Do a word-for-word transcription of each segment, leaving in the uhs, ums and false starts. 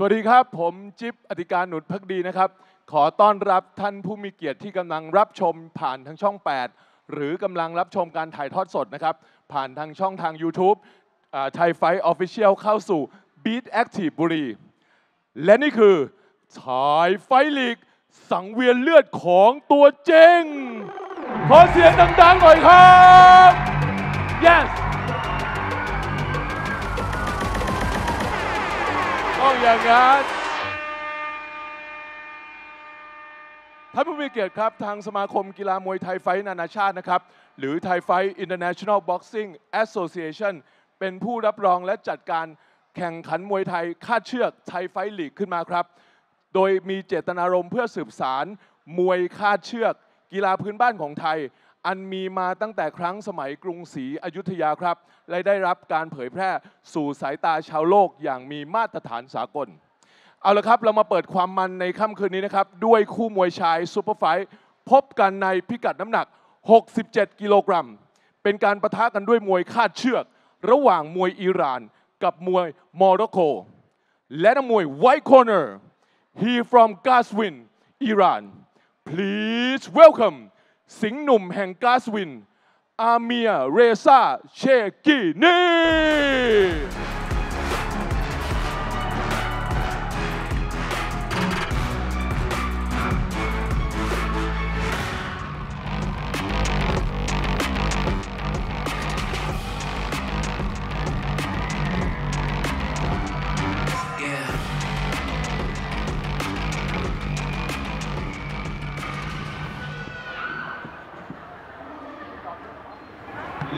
สวัสดีครับผมจิ๊บอธิการหนุดภักดีนะครับขอต้อนรับท่านผู้มีเกียรติที่กำลังรับชมผ่านทางช่องแปดหรือกำลังรับชมการถ่ายทอดสดนะครับผ่านทางช่องทาง YouTube ไทยไฟท์ออฟฟิเชียลเข้าสู่ Beat Active บุรีและนี่คือ Thai Fight League สังเวียนเลือดของตัวเจ้งขอเสียงดังๆหน่อยครับ Yes ต้องอย่างนั้นท่านผู้มีเกียรติครับทางสมาคมกีฬามวยไทยไฟท์นานาชาตินะครับหรือ Thai Fight International Boxing Association เป็นผู้รับรองและจัดการแข่งขันมวยไทยคาดเชือก Thai Fight League ขึ้นมาครับโดยมีเจตนารมณ์เพื่อสืบสานมวยคาดเชือกกีฬาพื้นบ้านของไทยอันมีมาตั้งแต่ครั้งสมัยกรุงศรีอยุธยาครับและได้รับการเผยแพร่สู่สายตาชาวโลกอย่างมีมาตรฐานสากลเอาละครับเรามาเปิดความมันในค่ำคืนนี้นะครับด้วยคู่มวยชายซูเปอร์ไฟท์พบกันในพิกัดน้ำหนักหกสิบเจ็ดกิโลกรัมเป็นการปะทะกันด้วยมวยคาดเชือกระหว่างมวยอิหร่านกับมวยโมร็อกโกและนักมวย White Corner he from Qazwin Iran please welcome สิงห์หนุ่มแห่ง Qazwin Amir Reza Cheghini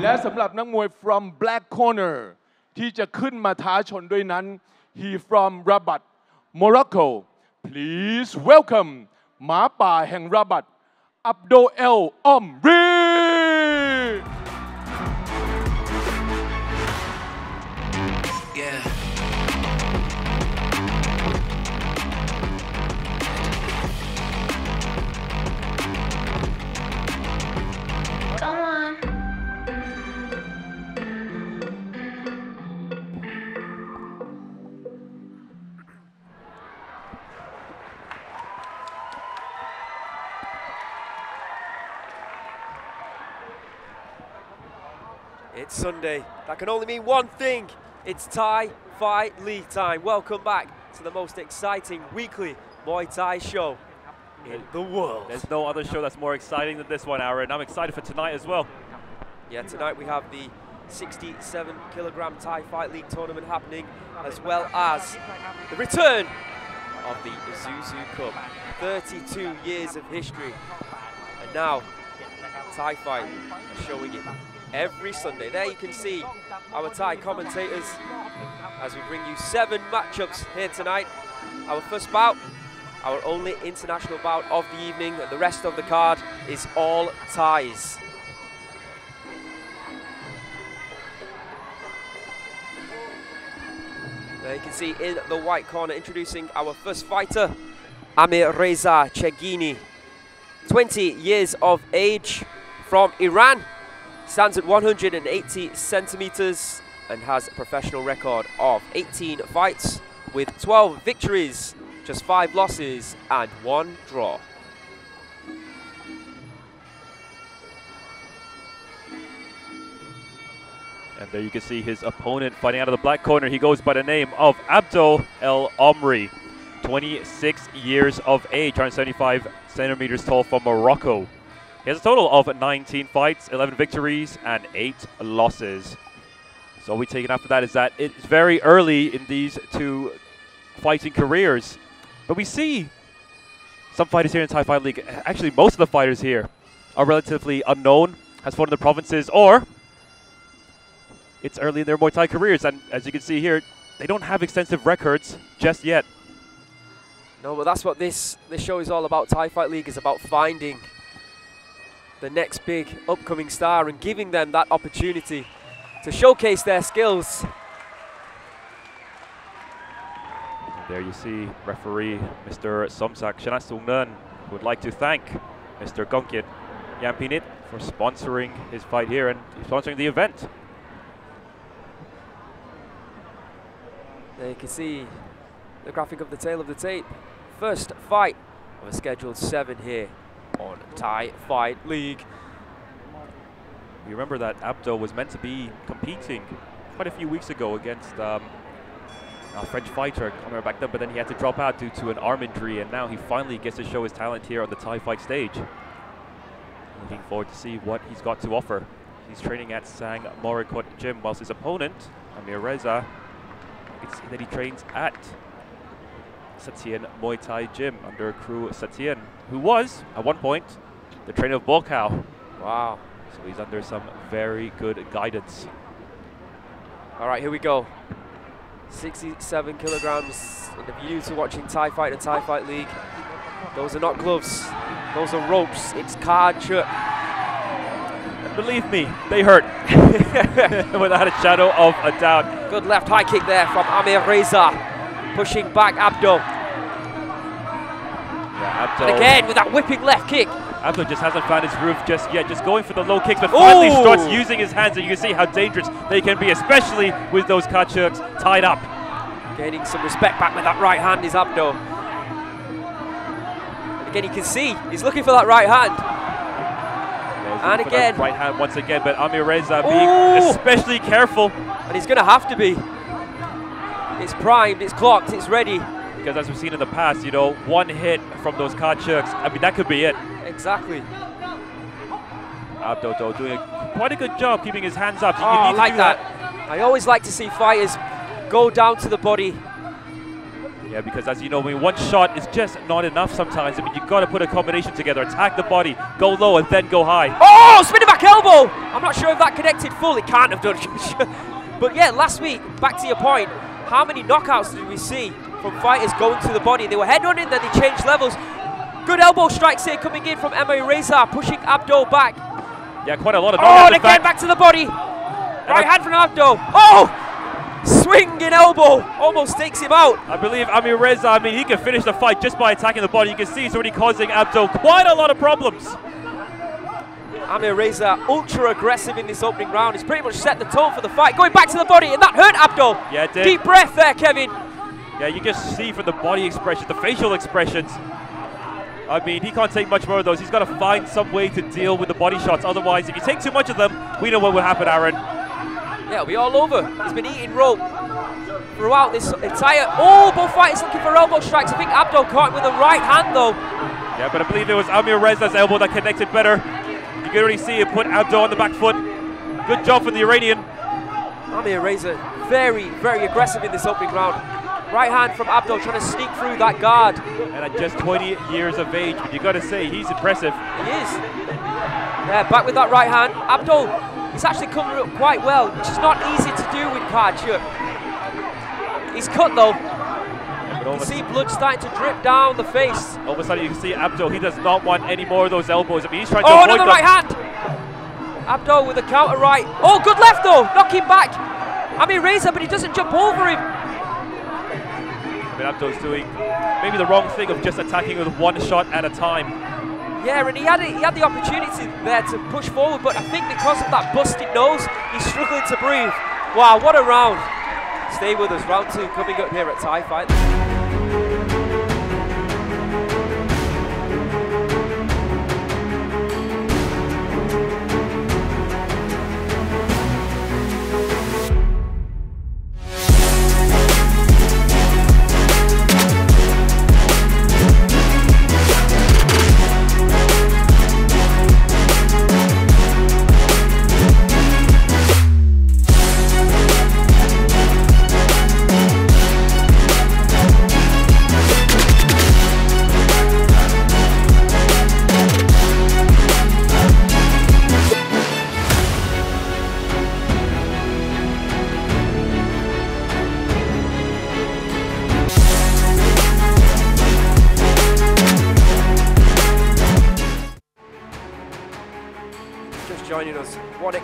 และสำหรับนักมวย from black corner ที่จะขึ้นมาท้าชนด้วยนั้น he from Rabat Morocco please welcome หมาป่าแห่ง Rabat Abdo El Omri It's Sunday. That can only mean one thing. It's Thai Fight League time. Welcome back to the most exciting weekly Muay Thai show in the world. There's no other show that's more exciting than this one, Aaron. I'm excited for tonight as well. Yeah, tonight we have the sixty-seven kilogram Thai Fight League tournament happening, as well as the return of the Isuzu Cup. thirty-two years of history. And now, Thai Fight are showing it every Sunday. There you can see our Thai commentators as we bring you seven matchups here tonight. Our first bout, our only international bout of the evening, and the rest of the card is all Thais. There you can see in the white corner, introducing our first fighter, Amir Reza Cheghini, twenty years of age, from Iran. Stands at one hundred eighty centimeters and has a professional record of eighteen fights with twelve victories, just five losses and one draw. And there you can see his opponent fighting out of the black corner. He goes by the name of Abdo El Omri, twenty-six years of age, one hundred seventy-five centimeters tall, from Morocco. He has a total of nineteen fights, eleven victories, and eight losses. So we take it after that is that it's very early in these two fighting careers. But we see some fighters here in Thai Fight League. Actually, most of the fighters here are relatively unknown, has fought in the provinces, or it's early in their Muay Thai careers. And as you can see here, they don't have extensive records just yet. No, but that's what this, this show is all about. Thai Fight League is about finding the next big upcoming star and giving them that opportunity to showcase their skills. There you see referee Mister Somsak Shanassung, who would like to thank Mister Gonkiet Yampinit for sponsoring his fight here and sponsoring the event. There you can see the graphic of the tail of the tape. First fight of a scheduled seven here on Thai Fight League. You remember that Abdo was meant to be competing quite a few weeks ago against um, a French fighter, Amir Reza, but then he had to drop out due to an arm injury, and now he finally gets to show his talent here on the Thai Fight stage. Looking forward to see what he's got to offer. He's training at Sang Morakot Gym, whilst his opponent, Amir Reza, you can see that he trains at Satien Muay Thai Gym under crew Satien, who was, at one point, the trainer of Buakaw. Wow. So he's under some very good guidance. All right, here we go. sixty-seven kilograms, and the view to watching Thai Fight and Thai Fight League. Those are not gloves, those are ropes. It's Kard Chuek. And believe me, they hurt. Without a shadow of a doubt. Good left high kick there from Amir Reza. Pushing back Abdo. Yeah, Abdo. And again with that whipping left kick. Abdo just hasn't found his roof just yet, just going for the low kicks, but finally Ooh. starts using his hands, and you can see how dangerous they can be, especially with those Kard Chueks tied up. Gaining some respect back with that right hand is Abdo. And again you can see he's looking for that right hand. Yeah, and again. Right hand once again, but Amir Reza being especially careful. And he's going to have to be. It's primed, it's clocked, it's ready. Because as we've seen in the past, you know, one hit from those Kard Chueks, I mean, that could be it. Exactly. Abdo though, doing a, quite a good job keeping his hands up. Oh, I like that. that. I always like to see fighters go down to the body. Yeah, because as you know, I mean, one shot is just not enough sometimes. I mean, you've got to put a combination together, attack the body, go low, and then go high. Oh, spinning back elbow! I'm not sure if that connected full. It can't have done. But yeah, last week, back to your point, how many knockouts did we see from fighters going to the body? They were headhunting, then they changed levels. Good elbow strikes here coming in from Amir Reza, pushing Abdo back. Yeah, quite a lot of knockouts. Oh, and again back to the body. Right hand from Abdo. Oh! Swinging elbow, almost takes him out. I believe Amir Reza, I mean, he can finish the fight just by attacking the body. You can see he's already causing Abdo quite a lot of problems. Amir Reza ultra aggressive in this opening round. He's pretty much set the tone for the fight. Going back to the body, and that hurt Abdo. Yeah, it did. Deep breath there, Kevin. Yeah, you just see from the body expression, the facial expressions. I mean, he can't take much more of those. He's got to find some way to deal with the body shots. Otherwise, if you take too much of them, we know what will happen, Aaron. Yeah, it'll be all over. He's been eating rope throughout this entire... Oh, both fighters looking for elbow strikes. I think Abdo caught him with the right hand, though. Yeah, but I believe it was Amir Reza's elbow that connected better. You can already see him put Abdo on the back foot. Good job for the Iranian. Amir Reza very, very aggressive in this opening round. Right hand from Abdo trying to sneak through that guard. And at just twenty years of age, but you got to say, he's impressive. He is. Yeah, back with that right hand. Abdo, he's actually covered up quite well, which is not easy to do with Kard Chuek. He's cut though. You can see blood starting to drip down the face. All of a sudden you can see Abdo, he does not want any more of those elbows. I mean, he's trying to oh, avoid another them. right hand! Abdo with a counter right. Oh, good left though! Knock him back! Amir Reza, but he doesn't jump over him. I mean, Abdo's doing maybe the wrong thing of just attacking with one shot at a time. Yeah, and he had, a, he had the opportunity there to push forward, but I think because of that busted nose, he's struggling to breathe. Wow, what a round. Stay with us, round two coming up here at Thai Fight.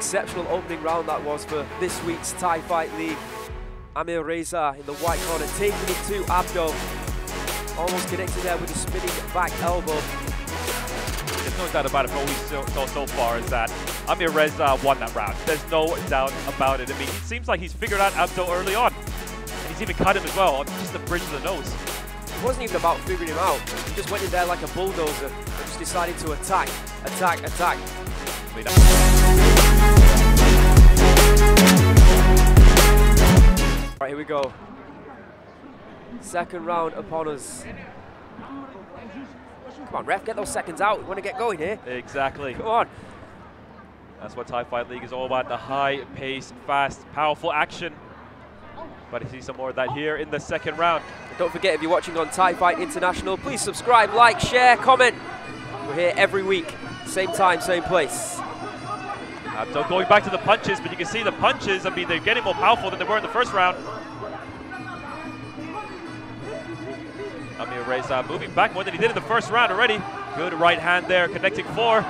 Exceptional opening round that was for this week's Thai Fight League. Amir Reza in the white corner, taking it to Abdo. Almost connected there with a spinning back elbow. There's no doubt about it, from what we saw so, so far is that Amir Reza won that round. There's no doubt about it. I mean, it seems like he's figured out Abdo early on. And he's He's even cut him as well, just the bridge of the nose. It wasn't even about figuring him out. He just went in there like a bulldozer and just decided to attack, attack, attack. Right, here we go. Second round upon us. Come on, ref, get those seconds out. We want to get going here. Exactly. Come on. That's what Thai Fight League is all about, the high pace, fast, powerful action. But I see some more of that here in the second round. And don't forget, if you're watching on Thai Fight International, please subscribe, like, share, comment. We're here every week, same time, same place. Abdo going back to the punches, but you can see the punches, I mean, they're getting more powerful than they were in the first round. Amir Reza moving back more than he did in the first round already. Good right hand there, connecting four.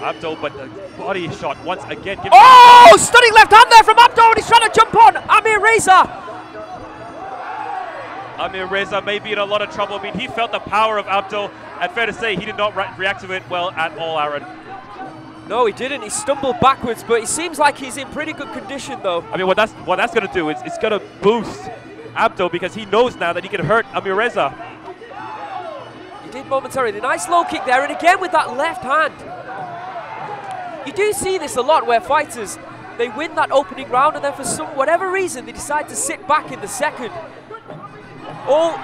Abdo, but the body shot once again. Oh, stunning left hand there from Abdo, and he's trying to jump on Amir Reza. Amir Reza may be in a lot of trouble. I mean, he felt the power of Abdo, and fair to say, he did not re react to it well at all, Aaron. No, he didn't. He stumbled backwards, but it seems like he's in pretty good condition, though. I mean, what that's what that's going to do is it's going to boost Abdo, because he knows now that he can hurt Amir Reza. He did momentarily. Nice low kick there, and again with that left hand. You do see this a lot where fighters, they win that opening round and then for some whatever reason they decide to sit back in the second. Oh,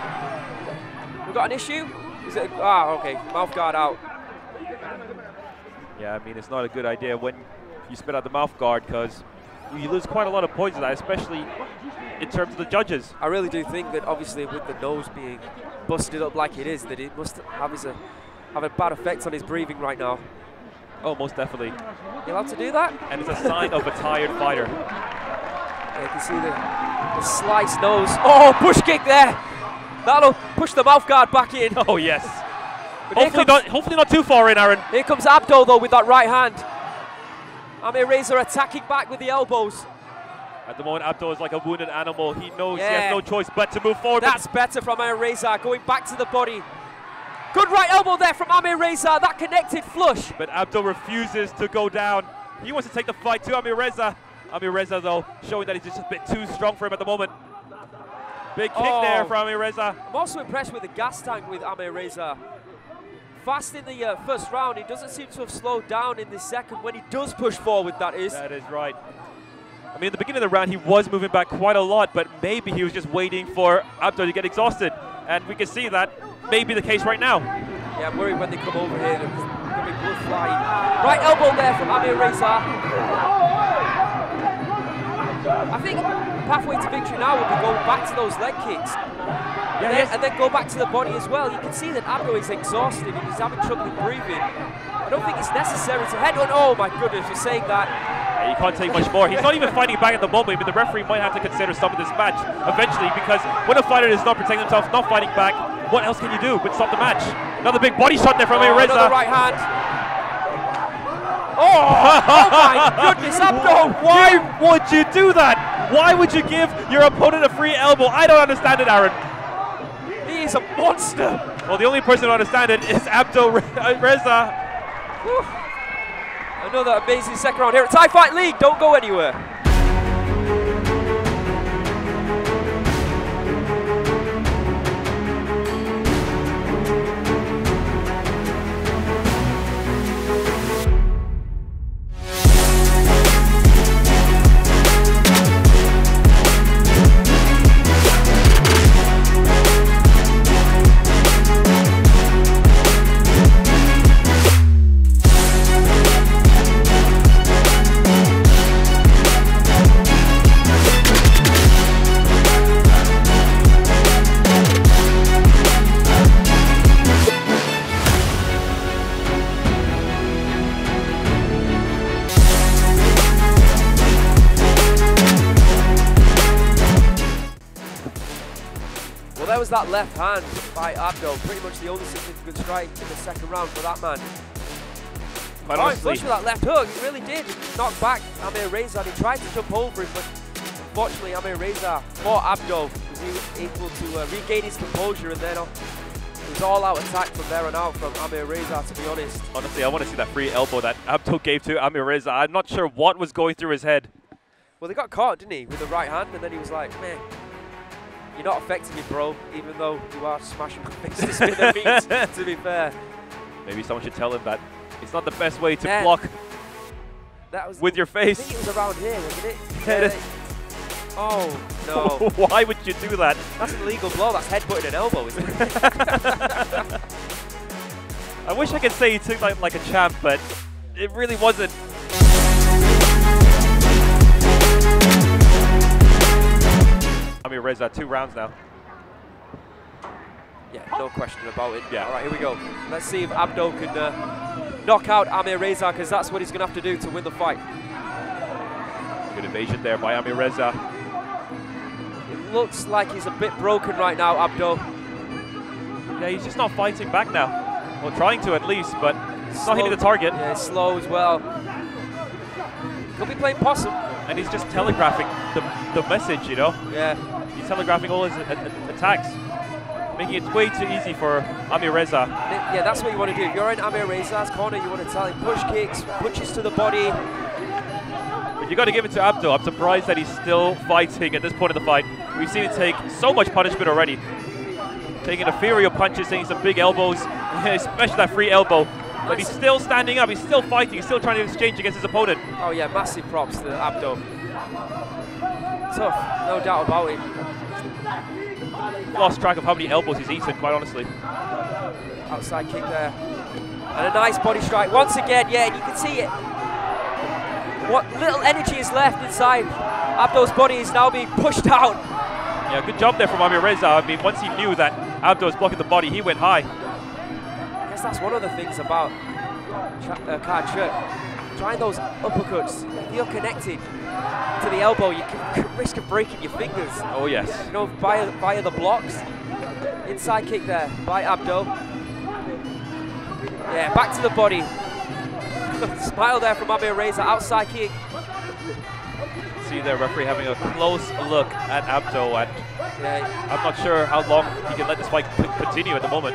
we got an issue? Is it? Ah, okay, mouth guard out. Yeah, I mean, it's not a good idea when you spit out the mouth guard because you lose quite a lot of points in that, especially in terms of the judges. I really do think that obviously with the nose being busted up like it is, that it must have, his, uh, have a bad effect on his breathing right now. Oh, most definitely. You're allowed to do that? And it's a sign of a tired fighter. Yeah, you can see the, the sliced nose. Oh, push kick there. That'll push the mouth guard back in. Oh, yes. Hopefully, comes, not, hopefully not too far in, Aaron. Here comes Abdo, though, with that right hand. Amir Reza attacking back with the elbows. At the moment, Abdo is like a wounded animal. He knows yeah. he has no choice but to move forward. That's better from Amir Reza, going back to the body. Good right elbow there from Amir Reza, that connected flush. But Abdo refuses to go down. He wants to take the fight to Amir Reza. Amir Reza, though, showing that he's just a bit too strong for him at the moment. Big kick oh. there from Amir Reza. I'm also impressed with the gas tank with Amir Reza. Fast in the uh, first round, he doesn't seem to have slowed down in the second when he does push forward, that is. That is right. I mean, at the beginning of the round, he was moving back quite a lot, but maybe he was just waiting for Abdo to get exhausted. And we can see that may be the case right now. Yeah, I'm worried when they come over here, there's going to be blood flying. Right elbow there from Amir Reza. I think pathway to victory now would be going back to those leg kicks. Yeah, and, then, and then go back to the body as well. You can see that Abdo is exhausted and he's having trouble breathing. I don't think it's necessary to head on. Oh my goodness, you're saying that. Yeah, you can't take much more. He's not even fighting back at the moment, but the referee might have to consider stopping this match eventually, because when a fighter is not protecting themselves, not fighting back, what else can you do but stop the match? Another big body shot there from Amir Reza. Another right hand. Oh, oh my goodness, Abdo! Why would you do that? Why would you give your opponent a free elbow? I don't understand it, Aaron. He is a monster. Well, the only person who understands it is Abdo Reza. Whew. Another amazing second round here at Thai Fight League. Don't go anywhere. That left hand by Abdo, pretty much the only significant strike in the second round for that man. Quite oh, honestly. He with that left hook, he really did knock back Amir Reza. He tried to jump over him, but unfortunately Amir Reza fought Abdo, because he was able to uh, regain his composure, and then uh, it was all-out attack from there on out from Amir Reza, to be honest. Honestly, I want to see that free elbow that Abdo gave to Amir Reza. I'm not sure what was going through his head. Well, they got caught, didn't he, with the right hand, and then he was like, meh. You're not affecting your bro, even though you are smashing faces with the feet, to be fair. Maybe someone should tell him that it's not the best way to yeah. block that was with your face. I think it was around here, wasn't it? Yeah. Oh, no. Why would you do that? That's an illegal blow. That's headbutting an elbow, isn't it? I wish I could say he took like, like a champ, but it really wasn't. Amir Reza, two rounds now. Yeah, no question about it. Yeah. All right, here we go. Let's see if Abdo can uh, knock out Amir Reza, because that's what he's going to have to do to win the fight. Good evasion there by Amir Reza. It looks like he's a bit broken right now, Abdo. Yeah, he's just not fighting back now. Well, trying to at least, but it's not hitting the target. Yeah, it's slow as well. Could be playing possum. And he's just telegraphing the, the message, you know? Yeah. He's telegraphing all his a, a, attacks, making it way too easy for Amir Reza. Yeah, that's what you want to do. If you're in Amir Reza's corner, you want to tell him push kicks, punches to the body. But you got to give it to Abdo. I'm surprised that he's still fighting at this point of the fight. We've seen him take so much punishment already. Taking inferior punches, taking some big elbows, especially that free elbow. But he's still standing up, he's still fighting, he's still trying to exchange against his opponent. Oh yeah, massive props to Abdo. Tough, no doubt about it. Lost track of how many elbows he's eaten, quite honestly. Outside kick there. And a nice body strike once again, yeah, and you can see it. What little energy is left inside Abdo's body is now being pushed out. Yeah, good job there from Amir Reza. I mean, once he knew that Abdo was blocking the body, he went high. That's one of the things about uh, Kard Chuek. Try those uppercuts. If you're connected to the elbow, you can risk of breaking your fingers. Oh yes. You know, via, via the blocks. Inside kick there by Abdo. Yeah, back to the body. Smile there from Amir Reza. Outside kick. See the referee having a close look at Abdo, and yeah. I'm not sure how long he can let this fight continue at the moment.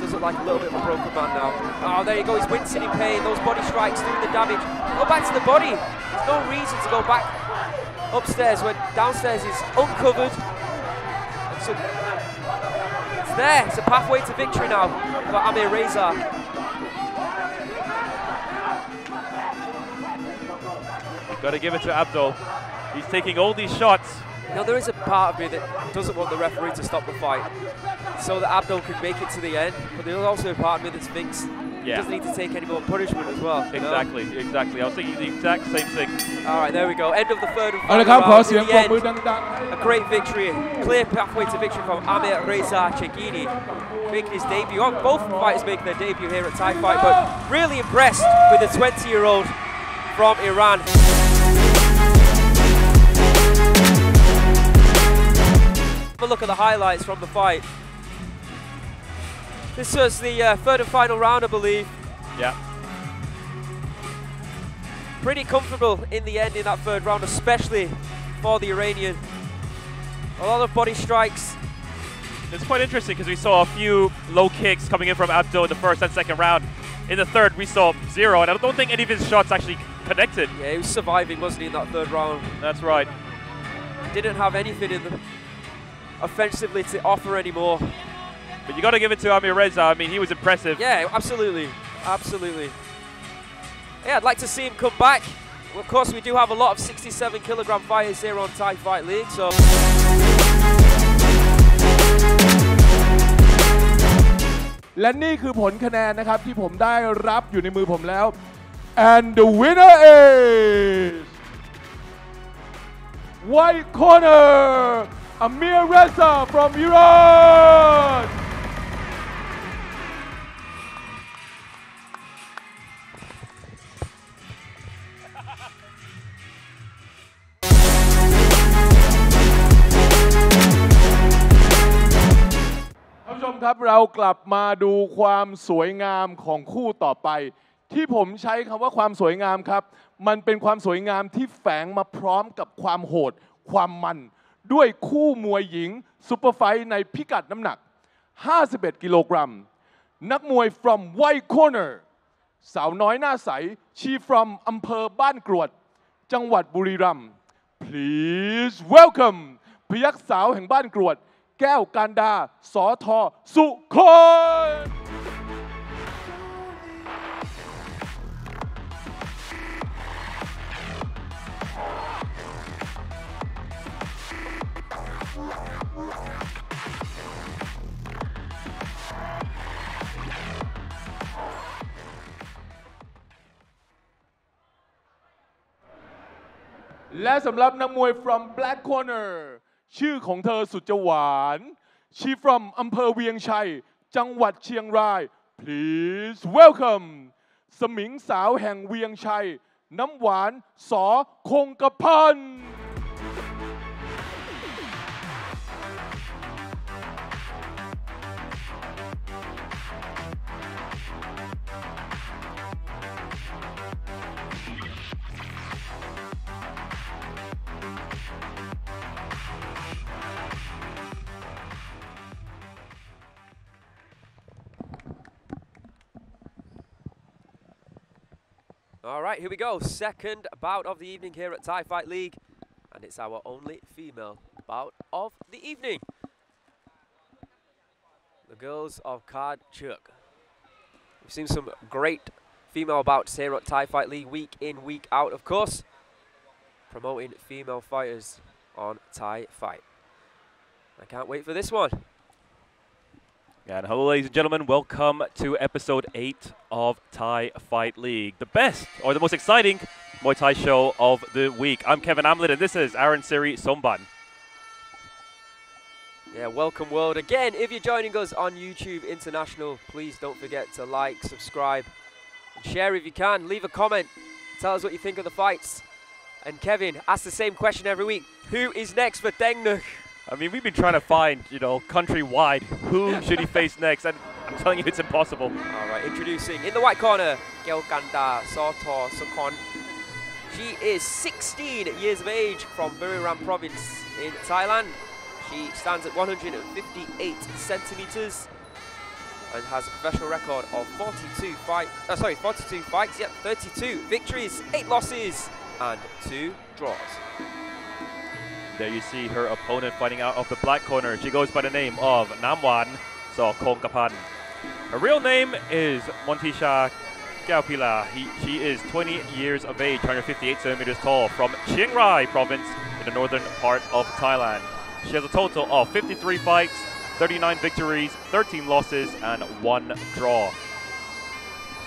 Does look like a little bit of a broken man now. Oh, there you go, he's wincing in pain. Those body strikes doing the damage. Go back to the body. There's no reason to go back upstairs when downstairs is uncovered. It's, a, it's there, it's a pathway to victory now for Amir Reza. You've got to give it to Abdo. He's taking all these shots. You know, there is a part of me that doesn't want the referee to stop the fight so that Abdo can make it to the end, but there's also a part of me that thinks yeah. he doesn't need to take any more punishment as well. Exactly, know? exactly. I was thinking the exact same thing. All right, there we go. End of the third and final round. To the end, a great victory. Clear pathway to victory from Amir Reza Cheghini, making his debut. Oh, both fighters making their debut here at Thai Fight, but really impressed with the twenty-year-old from Iran. Have a look at the highlights from the fight. This was the uh, third and final round, I believe. Yeah. Pretty comfortable in the end in that third round, especially for the Iranian. A lot of body strikes. It's quite interesting because we saw a few low kicks coming in from Abdo in the first and second round. In the third, we saw zero, and I don't think any of his shots actually connected. Yeah, he was surviving, wasn't he, in that third round? That's right. Didn't have anything in the offensively to offer anymore. But you got to give it to Amir Reza. I mean, he was impressive. Yeah, absolutely, absolutely. Yeah, I'd like to see him come back. Well, of course, we do have a lot of sixty-seven kilogram fighters here on Thai Fight League, so. And this is the result that I have in my hand now. And the winner is White Corner, Amir Reza from Iran!ครับเรากลับมาดูความสวยงามของคู่ต่อไปที่ผมใช้คำว่าความสวยงามครับมันเป็นความสวยงามที่แฝงมาพร้อมกับความโหดความมันด้วยคู่มวยหญิงซุปเปอร์ไฟท์ในพิกัดน้ำหนักห้าสิบเอ็ดกิโลกรัมนักมวย from White Corner สาวน้อยหน้าใสชี from อำเภอบ้านกรวดจังหวัดบุรีรัมย์ Please welcome พยัคฆ์สาวแห่งบ้านกรวดแก้วกันดาสอทอสุคนและสำหรับนักมวย from black corner ชื่อของเธอสุดจะหวาน she from อำเภอเวียงชัยจังหวัดเชียงราย please welcome สมิงสาวแห่งเวียงชัยน้ำหวานสอคงกระพันAll right, here we go. Second bout of the evening here at Thai Fight League. And it's our only female bout of the evening. The girls of Kard Chuek. We've seen some great female bouts here at Thai Fight League, week in, week out, of course. Promoting female fighters on Thai Fight. I can't wait for this one. And hello, ladies and gentlemen. Welcome to episode eight of Thai Fight League, the best or the most exciting Muay Thai show of the week. I'm Kevin Amlin, and this is Aaron Siri Somban. Yeah, welcome, world. Again, if you're joining us on YouTube International, please don't forget to like, subscribe, and share if you can. Leave a comment. Tell us what you think of the fights. And Kevin, ask the same question every week. Who is next for Dengnuk? I mean, we've been trying to find, you know, countrywide, who should he face next? And I'm telling you, it's impossible. All right, introducing, in the white corner, Gelganda Sator Sokon. She is sixteen years of age from Buriram province in Thailand. She stands at one hundred fifty-eight centimeters and has a professional record of forty-two fight, uh, sorry, forty-two fights, yep, thirty-two victories, eight losses, and two draws. There you see her opponent fighting out of the black corner. She goes by the name of Namwan Soh. Her real name is Montisha Kaopila. She is twenty years of age, one hundred fifty-eight centimeters tall, from Chiang Rai province in the northern part of Thailand. She has a total of fifty-three fights, thirty-nine victories, thirteen losses, and one draw.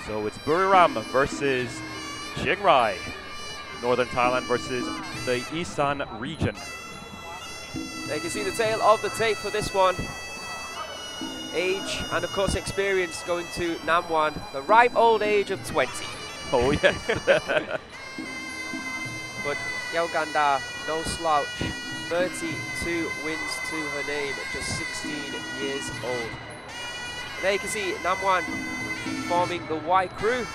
So it's Buriram versus Chiang Rai. Northern Thailand versus the Isan region. You can see the tail of the tape for this one. Age and of course experience going to Namwan, the ripe old age of twenty. Oh yes. But Gelganda, no slouch. thirty-two wins to her name, just sixteen years old. And there you can see Namwan forming the Y crew.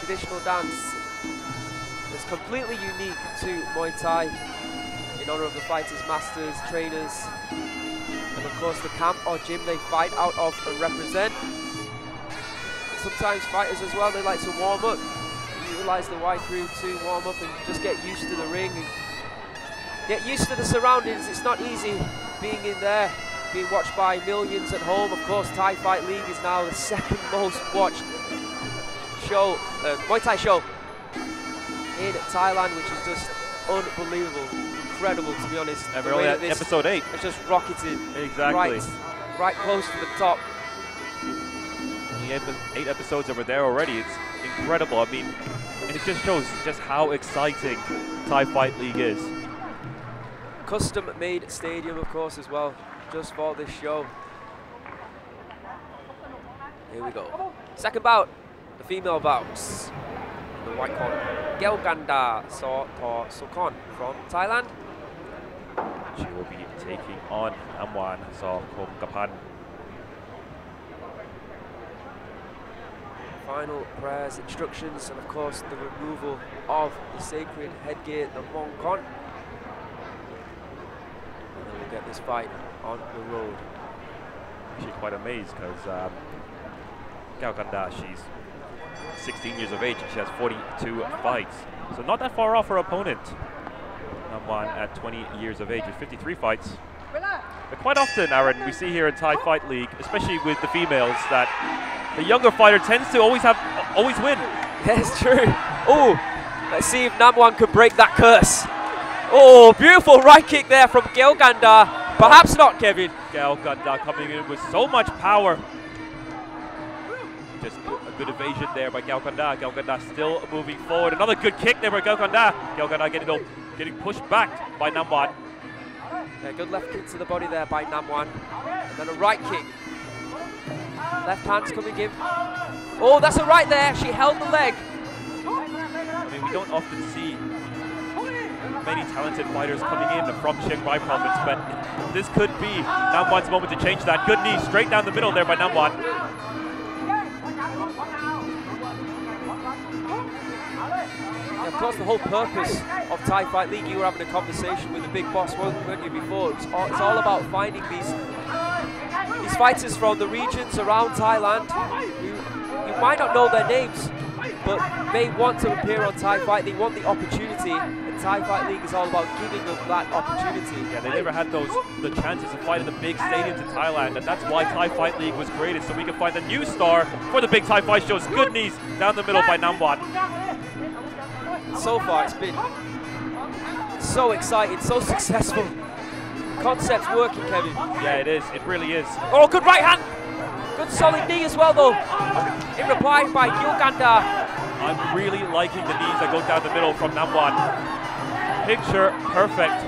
Traditional dance is completely unique to Muay Thai, in honor of the fighters, masters, trainers, and of course the camp or gym they fight out of and represent. Sometimes fighters as well, they like to warm up, utilize the Y crew to warm up and just get used to the ring, and get used to the surroundings. It's not easy being in there, being watched by millions at home. Of course, Thai Fight League is now the second most watched show, uh, Muay Thai show in Thailand, which is just unbelievable, incredible, to be honest. And we're only at episode eight. It's just rocketed. Exactly. Right, right close to the top. The eight episodes over there already. It's incredible. I mean, it just shows just how exciting Thai Fight League is. Custom-made stadium, of course, as well, just for this show. Here we go. Second bout, the female bouts. The white corner, Gelganda Sator Sokon from Thailand. She will be taking on Namwan Soh. Final prayers, instructions, and of course the removal of the sacred headgear, the Mongkon. And then we'll get this fight on the road. She's quite amazed because um, Gelganda, she's sixteen years of age, and she has forty-two fights. So not that far off her opponent. Namwan at twenty years of age with fifty-three fights. But quite often, Aaron, we see here in Thai Fight League, especially with the females, that the younger fighter tends to always have, always win. Yes, true. Oh, let's see if Namwan could break that curse. Oh, beautiful right kick there from Gelganda. Perhaps not, Kevin. Gelganda coming in with so much power. Just a good evasion there by Gelganda. Gelganda still moving forward. Another good kick there by Gelganda. Gelganda getting, getting pushed back by Namwan. Yeah, good left kick to the body there by Namwan. And then a right kick. Left hand's coming in. Oh, that's a right there. She held the leg. I mean, we don't often see many talented fighters coming in from Chiang Rai province, but this could be Namwan's moment to change that. Good knee straight down the middle there by Namwan. Yeah, of course, the whole purpose of Thai Fight League, you were having a conversation with the big boss, weren't you, before? It's all, it's all about finding these, these fighters from the regions around Thailand who you might not know their names, but they want to appear on Thai Fight. They want the opportunity, and Thai Fight League is all about giving them that opportunity. Yeah, they never had those the chances to fight in the big stadiums in Thailand, and that's why Thai Fight League was created, so we can find the new star for the big Thai Fight shows. Good knees down the middle by Namwan. So far, it's been so exciting, so successful. Concept's working, Kevin. Yeah, it is. It really is. Oh, good right hand. Good solid knee as well, though, in reply by Gelganda. I'm really liking the knees that go down the middle from Namwan. Picture perfect.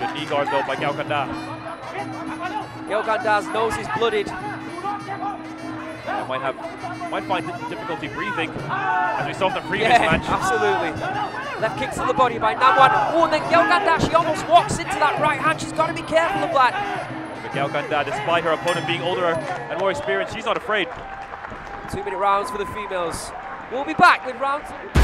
Good knee guard, though, by Gelganda. Gelganda's nose is blooded. Yeah, might have, might find difficulty breathing, as we saw in the previous yeah, match. Absolutely. Left kicks to the body by Namwan. Oh, and then Gelganda, she almost walks into that right hand. She's got to be careful of that. Gelganda, despite her opponent being older and more experienced, she's not afraid. Two minute rounds for the females. We'll be back with round two.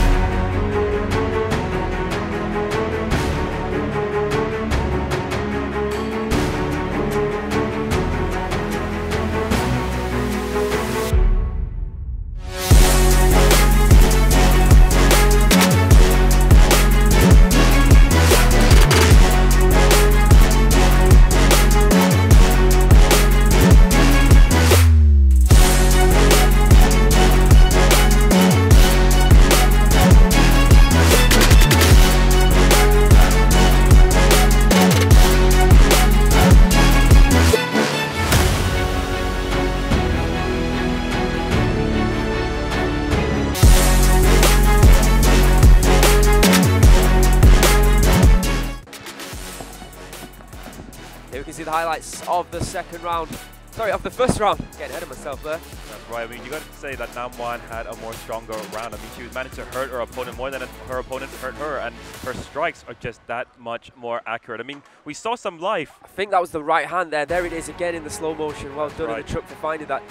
Highlights of the second round, sorry, of the first round. Getting ahead of myself there. That's right. I mean, you got to say that Namwan had a more stronger round. I mean, she managed to hurt her opponent more than her opponent hurt her, and her strikes are just that much more accurate. I mean, we saw some life. I think that was the right hand there. There it is again in the slow motion. Well done in the Chuek for finding that,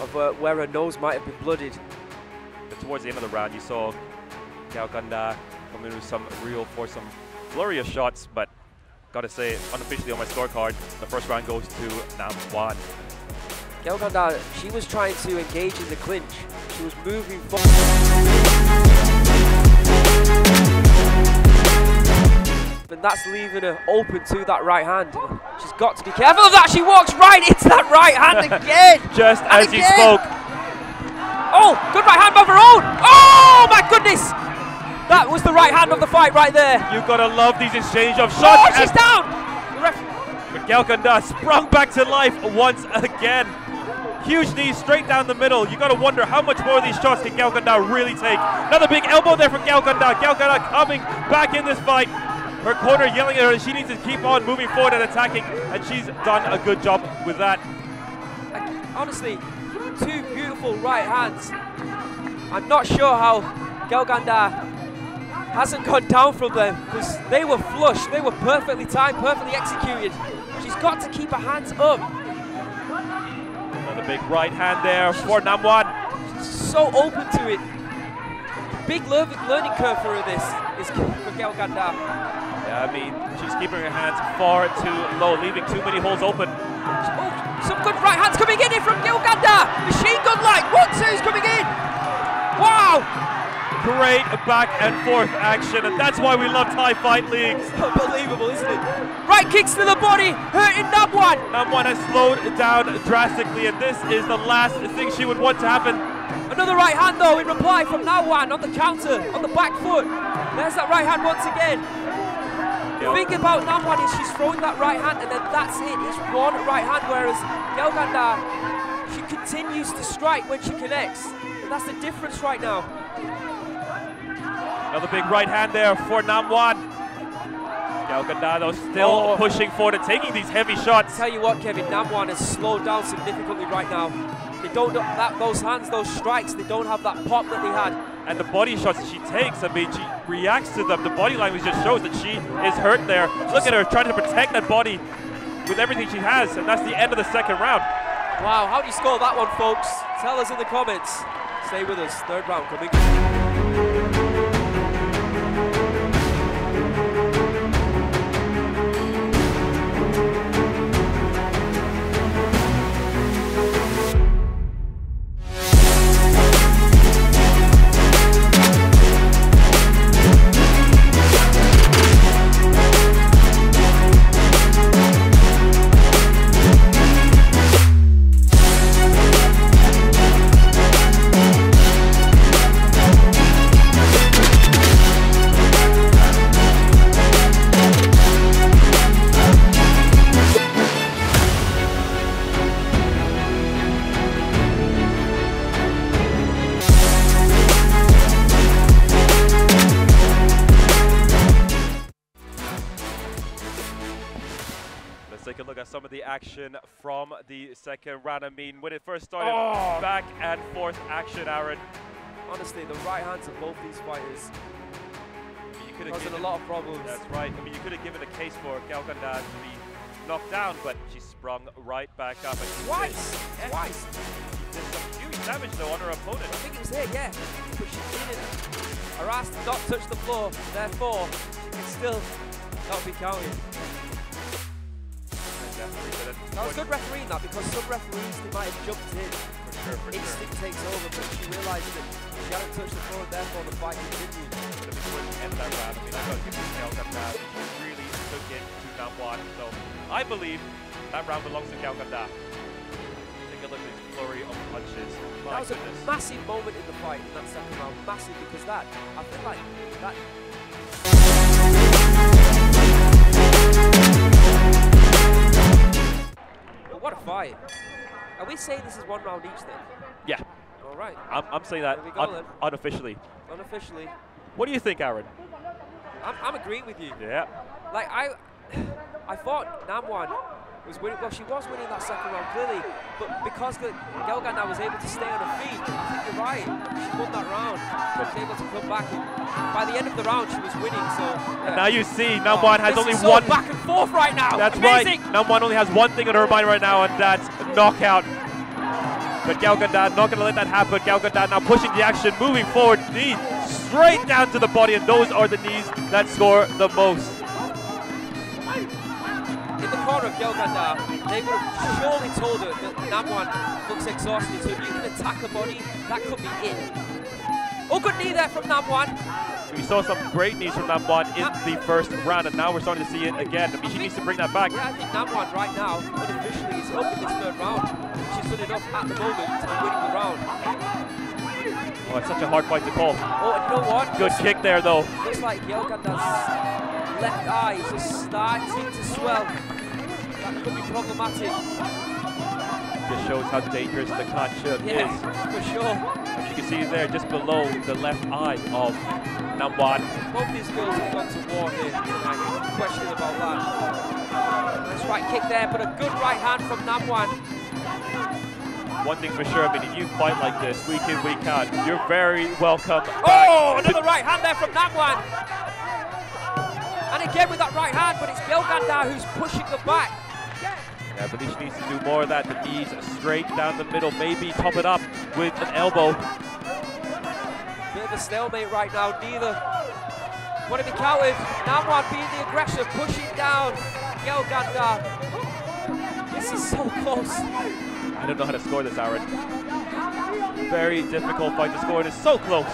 of uh, where her nose might have been blooded. But towards the end of the round, you saw Gelganda come in with some real force, some flurry of shots, but gotta say, unofficially on my scorecard, the first round goes to Namwan. Gelganda, she was trying to engage in the clinch. She was moving forward. And that's leaving her open to that right hand. She's got to be careful of that. She walks right into that right hand again. Just and as again. You spoke. Oh, good right hand of her own. Oh, my goodness. That was the right hand of the fight right there. You've got to love these exchange of shots. Oh, she's down! But Gelganda sprung back to life once again. Huge knee straight down the middle. You've got to wonder how much more of these shots can Gelganda really take. Another big elbow there from Gelganda. Gelganda coming back in this fight. Her corner yelling at her. She needs to keep on moving forward and attacking, and she's done a good job with that. Honestly, two beautiful right hands. I'm not sure how Gelganda hasn't gone down from them, because they were flush, they were perfectly timed, perfectly executed. She's got to keep her hands up. Another big right hand there she's for Namwan. She's so open to it. Big learning curve for her this, is for Gelganda. Yeah, I mean, she's keeping her hands far too low, leaving too many holes open. Oh, some good right hands coming in here from Gelganda. Machine gun like, one two's coming in. Wow. Great back and forth action, and that's why we love Thai Fight League. It's unbelievable, isn't it? Right kicks to the body, hurting Namwan. Namwan has slowed down drastically, and this is the last thing she would want to happen. Another right hand though in reply from Namwan on the counter, on the back foot. There's that right hand once again. The thing about Namwan is she's throwing that right hand, and then that's it. It's one right hand, whereas Gelganda, she continues to strike when she connects. And that's the difference right now. Another big right hand there for Namwan. Gelganda though still oh. pushing forward and taking these heavy shots. Tell you what, Kevin, Namwan has slowed down significantly right now. They don't that those hands, those strikes, they don't have that pop that they had. And the body shots that she takes, I mean, she reacts to them. The body language just shows that she is hurt there. Look at her trying to protect that body with everything she has, and that's the end of the second round. Wow, how do you score that one, folks? Tell us in the comments. Stay with us, third round coming. Some of the action from the second round. I mean, when it first started, oh. back and forth action, Aaron. Honestly, the right hands of both these fighters causing a lot of problems. That's right. I mean, you could have given a case for Gelganda to be knocked down, but she sprung right back up. And twice! Did, twice! She did some huge damage, though, on her opponent. I think it was there, yeah. But she didn't. Her ass did not touch the floor, therefore, she can still not be counted. That was good refereeing that, because some referees, they might have jumped in. For sure, for Instinct sure. takes over, but she realised that she hadn't touched the floor, and therefore the fight continued. But it was going to end that round. I mean, I've got to give the Gelganda. She really took it to Namwan. So I believe that round belongs to Gelganda. Take a look at this flurry of punches. My that was goodness. a massive moment in the fight, in that second round. Massive, because that, I feel like, that... What a fight. Are we saying this is one round each then? Yeah. All right. I'm, I'm saying that go, un then. unofficially. Unofficially. What do you think, Aaron? I'm, I'm agreeing with you. Yeah. Like, I I thought Namwan was winning. Well, she was winning that second round, clearly. But because Gelganda was able to stay on her feet, I think you're right. She won that round. She was able to come back. And by the end of the round, she was winning, so... Yeah. And now you see, Namwan oh, has only so one... back and forth right now. That's Amazing. right. Namwan only has one thing on her mind right now, and that's knockout. But Gelganda not going to let that happen. Gelganda now pushing the action, moving forward, knee straight down to the body, and those are the knees that score the most. In the corner of Gelganda, they would have surely told her that Namwan looks exhausted, so if you can attack her body, that could be it. Oh, good knee there from Namwan. We saw some great knees from Namwan in Na the first round, and now we're starting to see it again. I mean, she needs to bring that back. Yeah, I think Namwan right now, unofficially, is up in this third round. She's done enough at the moment to be winning the round. Oh, it's such a hard fight to call. Oh, and you know what? Good kick there, though. Looks like Gelganda's left eye is just starting to swell. That could be problematic. Just shows how dangerous the Kard Chuek yeah, is. For sure. As you can see there, just below the left eye of Namwan. Both these girls have gone to war here tonight. No question about that. Nice right kick there, but a good right hand from Namwan. One thing for sure, I mean, if you fight like this, week in, week out, you're very welcome back. Oh, another right hand there from Namwan. And again with that right hand, but it's Gelganda who's pushing the back. Yeah, but she needs to do more of that. The knees straight down the middle, maybe top it up with an elbow. Bit of a stalemate right now, neither. What have we counted? Namwan being the aggressor, pushing down Gelganda. This is so close. I don't know how to score this, Aaron. Very difficult fight to score, and it's so close.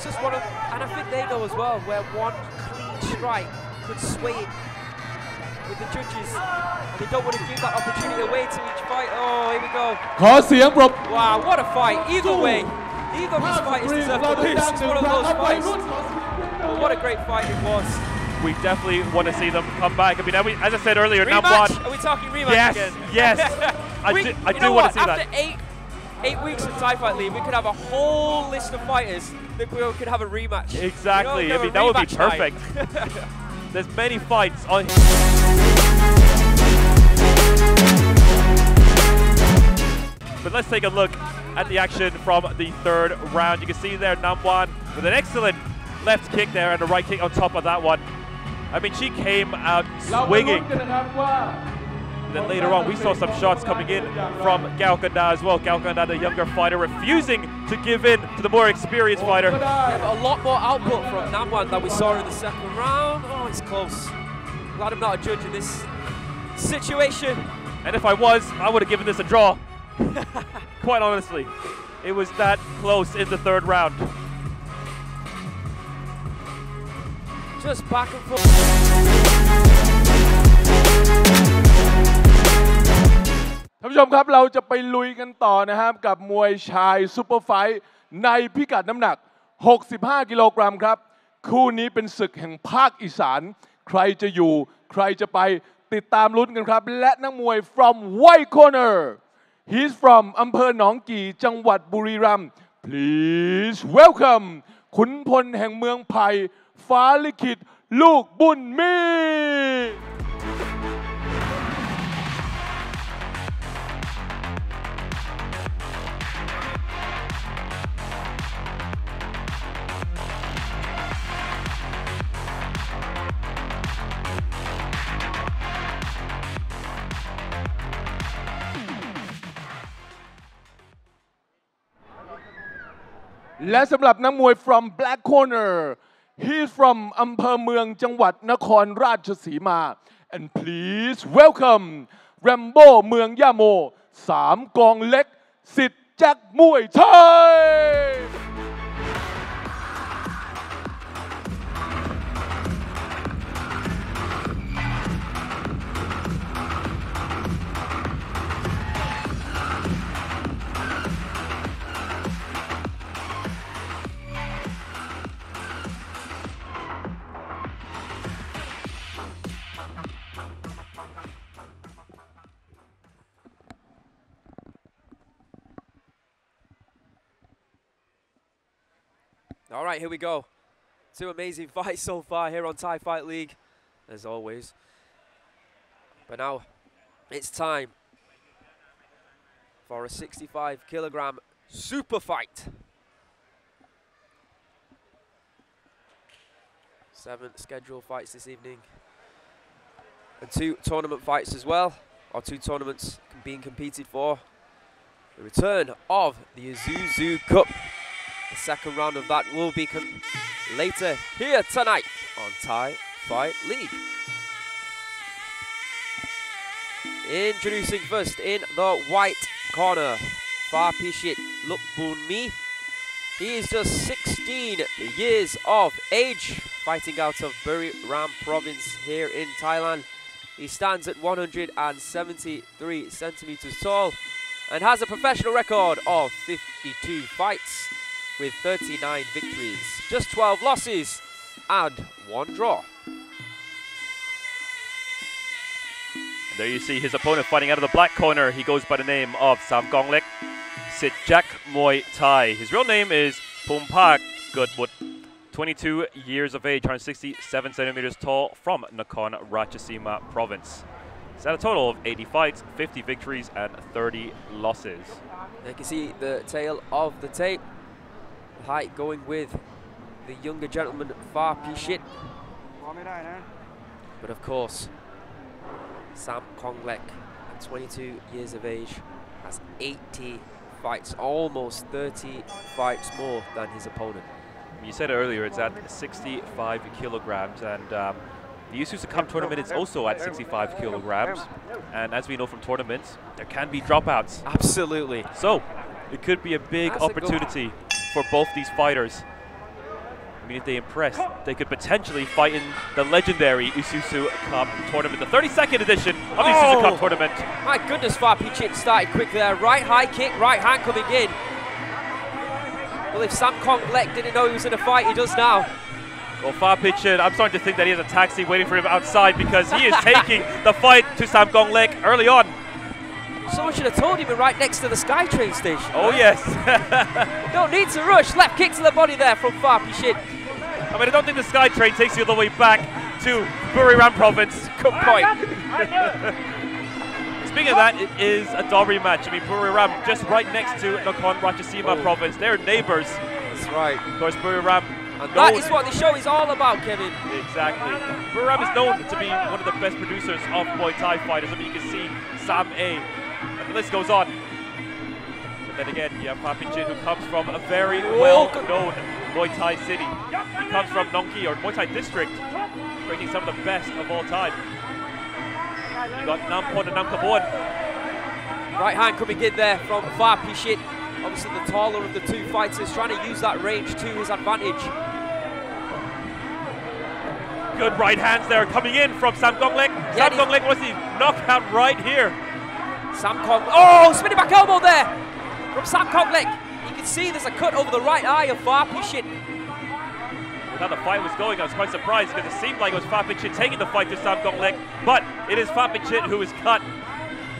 It's just one of, and I think they know as well, where one clean strike could sway it with the judges. And they don't want to give that opportunity away to each fight. Oh, here we go. Wow, what a fight. Either way, either of these fights deserve to win. This is one of those fights. What a great fight it was. We definitely want to see them come back. I mean, as I said earlier, Namwan. Are we talking rematch yes, again? Yes, yes. I we, do, I do want to see After that. After eight, eight weeks of Thai Fight League, we could have a whole list of fighters that we could have a rematch. Exactly. You know, I mean, that would be perfect. There's many fights on here. But let's take a look at the action from the third round. You can see there Namwan with an excellent left kick there and a right kick on top of that one. I mean, she came out swinging. And then later on, we saw some shots coming in from Gelganda as well. Gelganda, the younger fighter, refusing to give in to the more experienced fighter. Yeah, a lot more output from Namwan than we saw in the second round. Oh, it's close. Glad I'm not a judge in this situation. And if I was, I would have given this a draw. Quite honestly, it was that close in the third round. Just back and forth. Hello, everyone. We will continue with Muay Thai Super Fight in the Pigat Namnak sixty-five kilograms. This is the match of the Eastern Province. Who will stay, who will go? Let's watch. And the Muay from White Corner. He's from Amper Nongki, Changwat Buriram. Please welcome Khunpon Heng Mueang Pai. Fahpichit Lukbunmi. And for the mวย from Black Corner. He's from Amper Mueang, Changwat Nakhon Ratchasima. And please welcome Rambo Mueang Yamo, Sam Gonglik Sitjak Muay Thai. All right, here we go. Two amazing fights so far here on Thai Fight League, as always. But now it's time for a sixty-five kilogram super fight. Seven scheduled fights this evening. And two tournament fights as well, or two tournaments being competed for. The return of the Isuzu Cup. The second round of that will be later here tonight on Thai Fight League. Introducing first in the white corner, Fahpichit Lukbunmi. He is just sixteen years of age, fighting out of Buriram province here in Thailand. He stands at one hundred seventy-three centimeters tall and has a professional record of fifty-two fights. With thirty-nine victories, just twelve losses, and one draw. There you see his opponent fighting out of the black corner. He goes by the name of Sam Gonglik Sitjak Muay Thai. His real name is Poompak Goodwood. twenty-two years of age, one hundred sixty-seven centimeters tall, from Nakhon Ratchasima province. He's had a total of eighty fights, fifty victories, and thirty losses. You can see the tail of the tape. Height going with the younger gentleman Fahpichit, but of course Sam Gonglik at twenty-two years of age has eighty fights, almost thirty fights more than his opponent. You said earlier it's at sixty-five kilograms, and um, the Isuzu Cup tournament is also at sixty-five kilograms, and as we know from tournaments there can be dropouts. Absolutely. So it could be a big That's opportunity a for both these fighters mean, if they impress, they could potentially fight in the legendary Isuzu Cup tournament, the thirty-second edition of the oh, Isuzu Cup tournament. My goodness, Fahpichit started quick there. Right high kick, right hand coming in. Well, if Sam Gonglik didn't know he was in a fight, he does now. Well, Fahpichit, I'm starting to think that he has a taxi waiting for him outside because he is taking the fight to Sam Gonglik early on. Someone should have told him we're right next to the SkyTrain station. Oh, right? Yes. Don't need to rush. Left kick to the body there from Fahpichit. I mean, I don't think the SkyTrain takes you all the way back to Buriram province. Good point. Speaking of that, it is a derby match. I mean, Buriram just right next to Nakhon Ratchasima oh. province. They're neighbors. That's right. Of course, Buriram. And that is what the show is all about, Kevin. Exactly. Buriram is known to be one of the best producers of Muay Thai fighters. I mean, you can see Sam A. And the list goes on. And then again, you have Fahpichit, who comes from a very well-known Muay Thai city. He comes from Nongki, or Muay Thai district, creating some of the best of all time. You got Nampon and Namkabon. Right hand coming in there from Fahpichit. Obviously the taller of the two fighters, trying to use that range to his advantage. Good right hands there coming in from Sam Gonglik. Yeah, Sam Gonglik was the knockout right here. Sam Gonglik, oh, spinning back elbow there from Sam Gonglik. You can see there's a cut over the right eye of Fahpichit. With how the fight was going, I was quite surprised because it seemed like it was Fahpichit taking the fight to Sam Gonglik, but it is Fahpichit who is cut.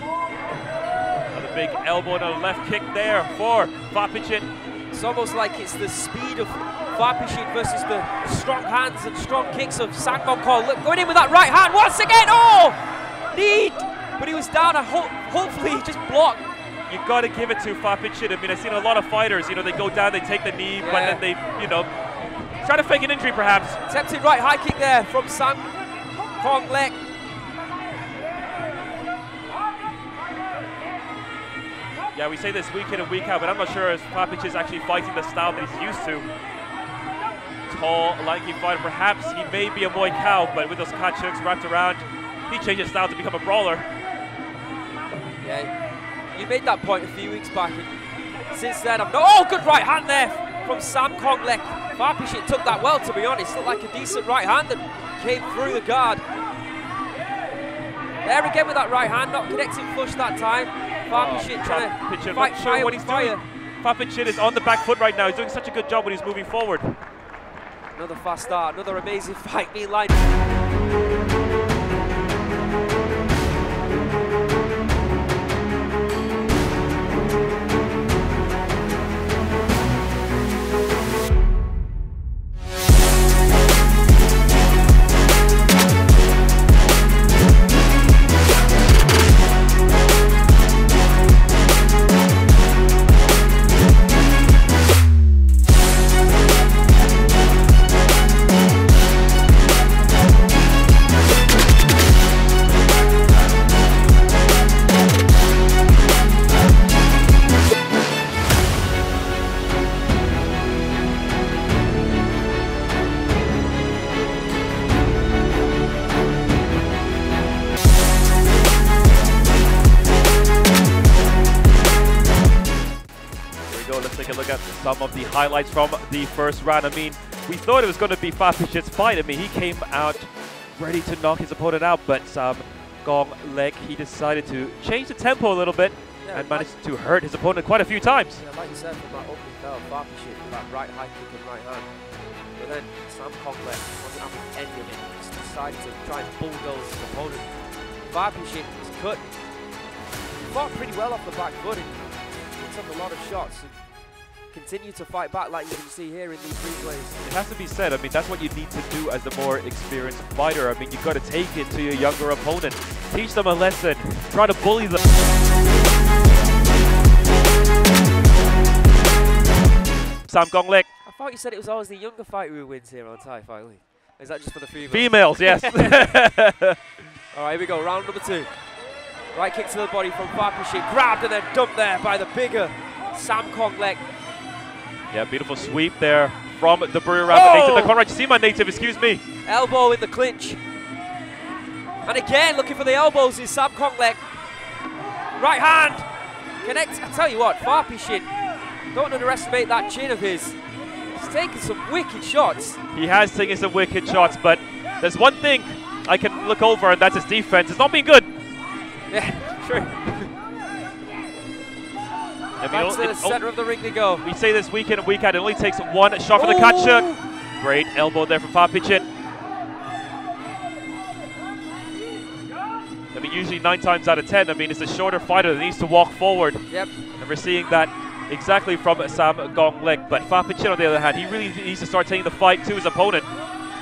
Another big elbow and a left kick there for Fahpichit. It's almost like it's the speed of Fahpichit versus the strong hands and strong kicks of Sam Gonglik. Going in with that right hand once again. Oh, need, but he was down and ho hopefully he just blocked. You got to give it to Fahpichit. I mean, I've seen a lot of fighters, you know, they go down, they take the knee, yeah. but then they, you know, try to fake an injury perhaps. Attempted right high kick there from Sam Gonglik. Yeah, we say this week in and week out, but I'm not sure if Fahpichit is actually fighting the style that he's used to. Tall, lanky fighter, perhaps he may be a Muay Cow, but with those Kard Chueks wrapped around, he changes style to become a brawler. Yeah, you made that point a few weeks back. Since then, I've no. Oh, good right hand there from Sam Gonglik. Fahpichit took that well, to be honest. Looked like a decent right hand that came through the guard. There again with that right hand, not connecting flush that time. Fahpichit trying Fahpichit to fight sure what he's fire. doing. Fahpichit is on the back foot right now. He's doing such a good job when he's moving forward. Another fast start, another amazing fight. Knee line. Some of the highlights from the first round. I mean, we thought it was going to be Fahpichit's fight. I mean, he came out ready to knock his opponent out, but Sam Gonglik, he decided to change the tempo a little bit yeah, and managed like to hurt his opponent quite a few times. Yeah, like you said, from that opening bell, Fahpichit with that right high kick and right hand. But then Sam Gonglik wasn't having any of it. He just decided to try and bulldoze his opponent. Fahpichit was cut. He fought pretty well off the back foot. He took a lot of shots. Continue to fight back like you can see here in these replays. It has to be said, I mean, that's what you need to do as the more experienced fighter. I mean, you've got to take it to your younger opponent, teach them a lesson, try to bully them. Sam Gonglik. I thought you said it was always the younger fighter who wins here on Thai Fight League. Is that just for the females? Females, yes. All right, here we go, round number two. Right kick to the body from Fahpichit, grabbed and then dumped there by the bigger Sam Gonglik. Yeah, beautiful sweep there from the Buriram oh! native, the Ratchasima native, excuse me. Elbow in the clinch. And again, looking for the elbows is Sam Gonglik. Right hand. Connect. I tell you what, Fahpichit, don't underestimate that chin of his. He's taking some wicked shots. He has taken some wicked shots, but there's one thing I can look over, and that's his defense. It's not been good. Yeah, true. I mean, that's the center of the ring to go. We say this week in and week out, it only takes one shot for the Kard Chuek. Great elbow there from Fahpichit. I mean, usually nine times out of ten, I mean, it's a shorter fighter that needs to walk forward. Yep. And we're seeing that exactly from Sam Gonglik. But Fahpichit, on the other hand, he really needs to start taking the fight to his opponent.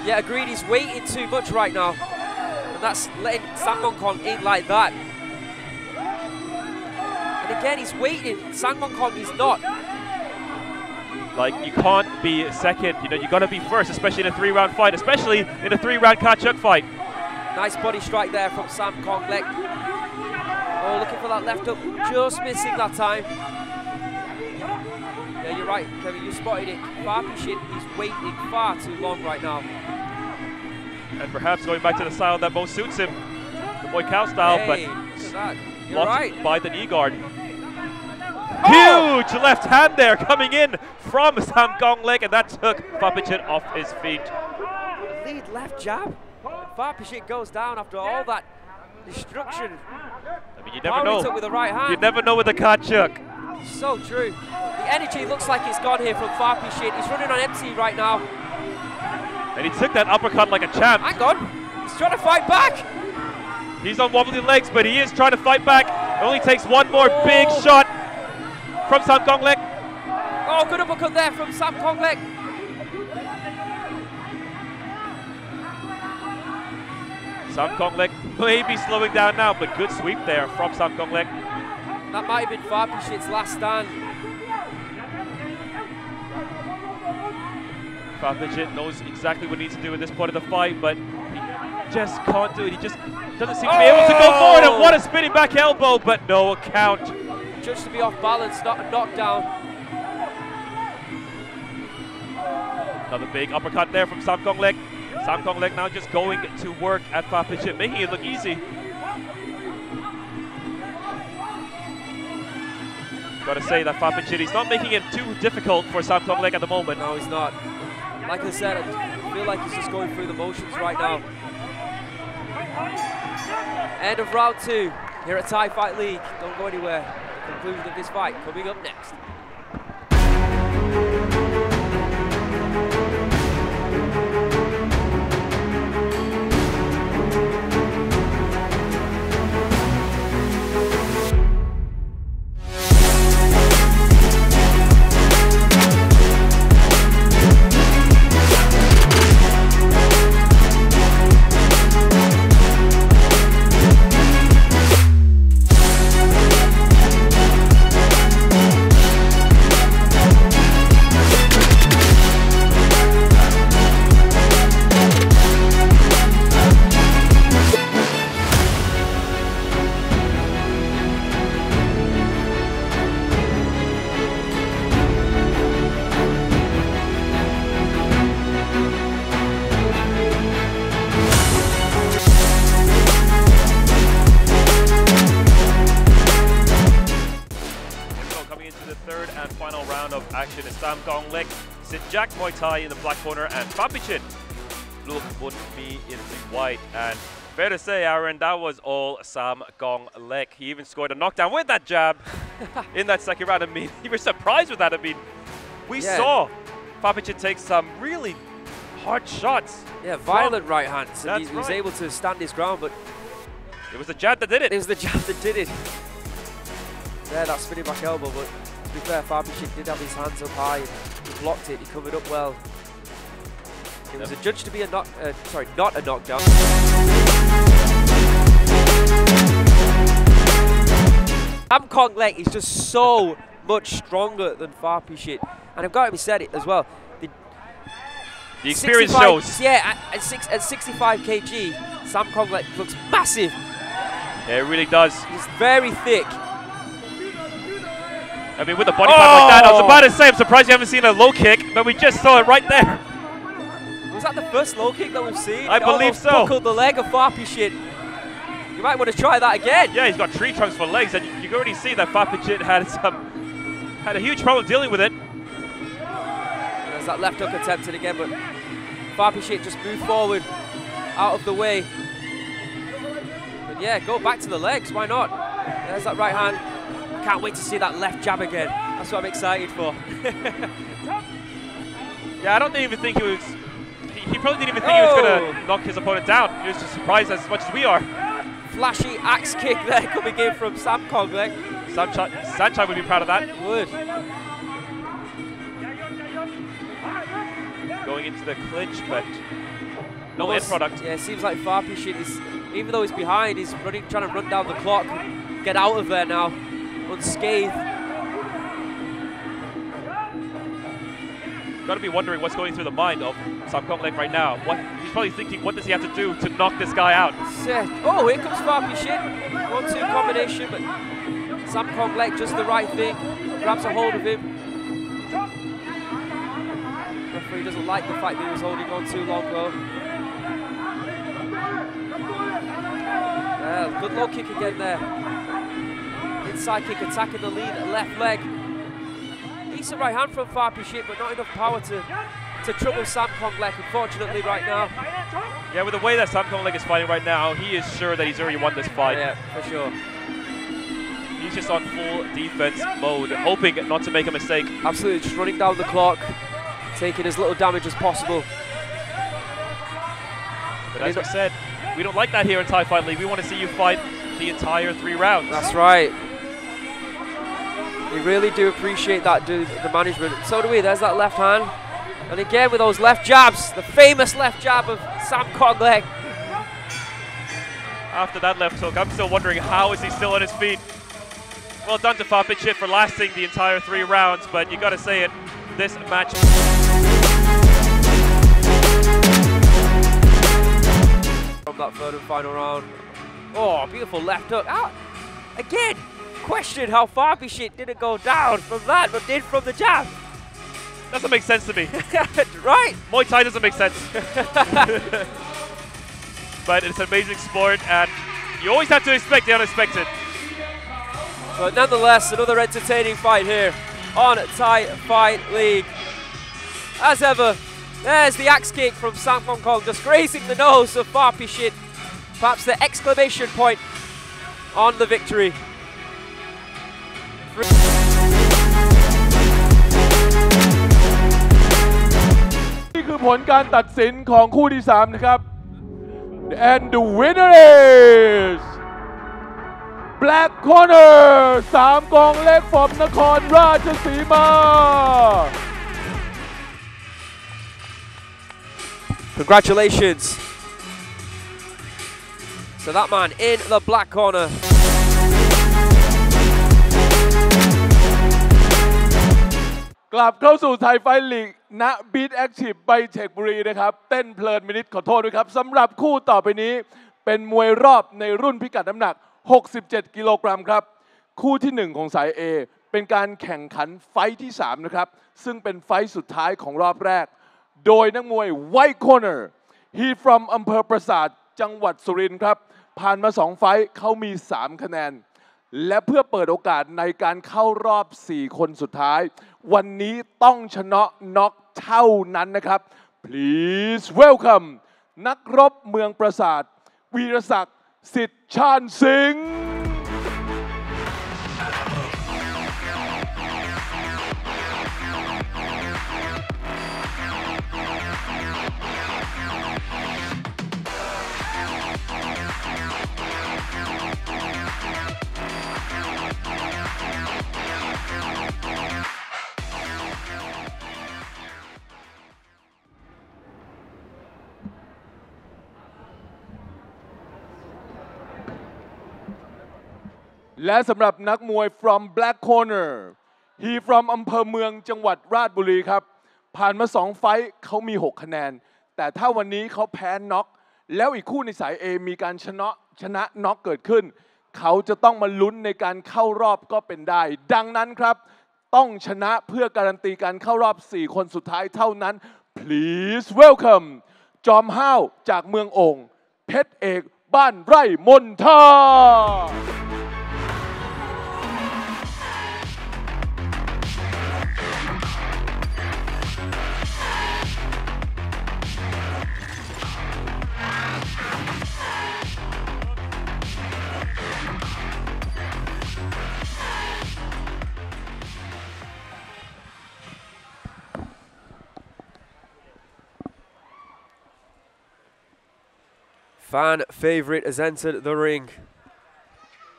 Yeah, agreed. He's waiting too much right now. And that's letting Sam Gonglik in like that. And again, he's waiting. Sam Gonglik is not. Like, you can't be second. You know, you got to be first, especially in a three-round fight, especially in a three-round Kard Chuek fight. Nice body strike there from Sam Gonglik. Oh, looking for that left hook, just missing that time. Yeah, you're right, Kevin, you spotted it. Fahpichit is waiting far too long right now. And perhaps going back to the style that most suits him, the Muay Thai style, hey, but blocked right. by the knee guard. Oh! Huge left hand there coming in from Sam Gonglik, and that took Fahpichit off his feet. Lead left jab. Fahpichit goes down after all that destruction. I mean, you never know. Took with the right hand. You never know with the Kard Chuek. So true. The energy looks like it's gone here from Fahpichit. He's running on empty right now. And he took that uppercut like a champ. Hang on. He's trying to fight back. He's on wobbly legs, but he is trying to fight back. It only takes one more oh. big shot from Sam Gonglik. Oh, good uppercut there from Sam Gonglik. Sam Gonglik maybe slowing down now, but good sweep there from Sam Gonglik. That might have been Fahpichit's last stand. Fahpichit knows exactly what he needs to do at this point of the fight, but he just can't do it. He just doesn't seem oh! to be able to go forward, and what a spinning back elbow, but no count. Judged to be off balance, not a knockdown. Another big uppercut there from Sam Gonglik. Sam Gonglik now just going to work at Fahpichit, making it look easy. Gotta say that Fahpichit, he's not making it too difficult for Sam Gonglik at the moment. No, he's not. Like I said, I feel like he's just going through the motions right now. End of round two here at Thai Fight League. Don't go anywhere. Conclusion of this fight coming up next. Sam Gonglik, Sitjak Muay Thai in the black corner, and Fahpichit Lukbunmi in the white. And fair to say, Aaron, that was all Sam Gonglik. He even scored a knockdown with that jab in that second round. I mean, you were surprised with that. I mean, we yeah. saw Fahpichit take some really hard shots. Yeah, violent right hands. And he, he was right. able to stand his ground, but it was the jab that did it. It was the jab that did it. Yeah, that spinning back elbow, but to be fair, Fahpichit did have his hands up high and he blocked it, he covered up well. It yep. was adjudged to be a knock, uh, sorry, not a knockdown. Sam Gonglik is just so much stronger than Fahpichit. And I've got to be said it as well. The, the experience shows. Yeah, at, at, six, at sixty-five kilograms, Sam Gonglik looks massive. Yeah, it really does. He's very thick. I mean, with a body oh. pad like that, I was about to say, I'm surprised you haven't seen a low kick, but we just saw it right there. Was that the first low kick that we've seen? I it believe so. Buckled the leg of Fahpichit. You might want to try that again. Yeah, he's got tree trunks for legs, and you can already see that Fahpichit had some, had a huge problem dealing with it. And as that left hook attempted again, but Fahpichit just moved forward, out of the way. But yeah, go back to the legs, why not? There's that right hand. Can't wait to see that left jab again. That's what I'm excited for. Yeah, I don't even think he was, he probably didn't even think oh. he was going to knock his opponent down. He was just surprised as much as we are. Flashy axe kick there coming in from Sam Gonglik. Sanchai would be proud of that. Would. Going into the clinch, but no Almost, end product. Yeah, it seems like Fahpichit is, even though he's behind, he's running, trying to run down the clock, get out of there now, unscathed. Got to be wondering what's going through the mind of Sam Gonglik right now. What, he's probably thinking, what does he have to do to knock this guy out? Oh, here comes Fahpichit. One-two combination, but Sam Gonglik just the right thing, grabs a hold of him. Referee doesn't like the fact that he was holding on too long though. Yeah, good low kick again there. Inside kick attacking the lead, left leg. Decent right hand from Fahpichit, but not enough power to, to trouble Sam Gonglik, unfortunately, right now. Yeah, with the way that Sam Gonglik is fighting right now, he is sure that he's already won this fight. Yeah, for sure. He's just on full defense mode, hoping not to make a mistake. Absolutely, just running down the clock, taking as little damage as possible. But as I said, we don't like that here in Thai Fight League. We want to see you fight the entire three rounds. That's right. We really do appreciate that, dude, the management. So do we. There's that left hand. And again with those left jabs, the famous left jab of Sam Gonglik. After that left hook, I'm still wondering how is he still on his feet. Well done to Fahpichit for lasting the entire three rounds, but you got to say it, this match. From that third and final round. Oh, beautiful left hook. Ah, again, question how Fahpichit didn't go down from that, but did from the jab. Doesn't make sense to me. Right? Muay Thai doesn't make sense. But it's an amazing sport, and you always have to expect the unexpected. But nonetheless, another entertaining fight here on Thai Fight League. As ever, there's the axe kick from Sam Gonglik, just grazing the nose of Fahpichit. Perhaps the exclamation point on the victory. And the winner is Black Corner, Sam Gonglik from Nakhon Ratchasima. Congratulations to that man in the black corner. Welcome back to Thai Fight League at Beat Active by Tech Buri. Dance pleasant minute. Sorry for the coup. After this, it's a mixed bout in the class of weight. sixty-seven กิโลกรัม ครับ คู่ที่หนึ่งของสาย A เป็นการแข่งขันไฟท์ที่สามนะครับซึ่งเป็นไฟท์สุดท้ายของรอบแรกโดยนักมวย White Corner he from อำเภอปราสาทจังหวัดสุรินทร์ครับผ่านมาสองไฟท์เขามีสามคะแนนและเพื่อเปิดโอกาสในการเข้ารอบสี่คนสุดท้ายวันนี้ต้องชนะน็อกเท่านั้นนะครับ Please welcome นักรบเมืองปราสาทวีรศักดิ์Sitchansing. And for the fighter from Black Corner, he from อำเภอเมืองจังหวัดราชบุรีครับผ่านมาสองไฟท์เขามีหกคะแนนแต่ถ้าวันนี้เขาแพ้น็อกแล้วอีกคู่ในสาย A มีการชนะชนะน็อกเกิดขึ้นเขาจะต้องมาลุ้นในการเข้ารอบก็เป็นได้ดังนั้นครับต้องชนะเพื่อการันตีการเข้ารอบสี่คนสุดท้ายเท่านั้น Please welcome จอมห้าวจากเมืององค์เพชรเอกบ้านไร่มนทา Fan favourite has entered the ring.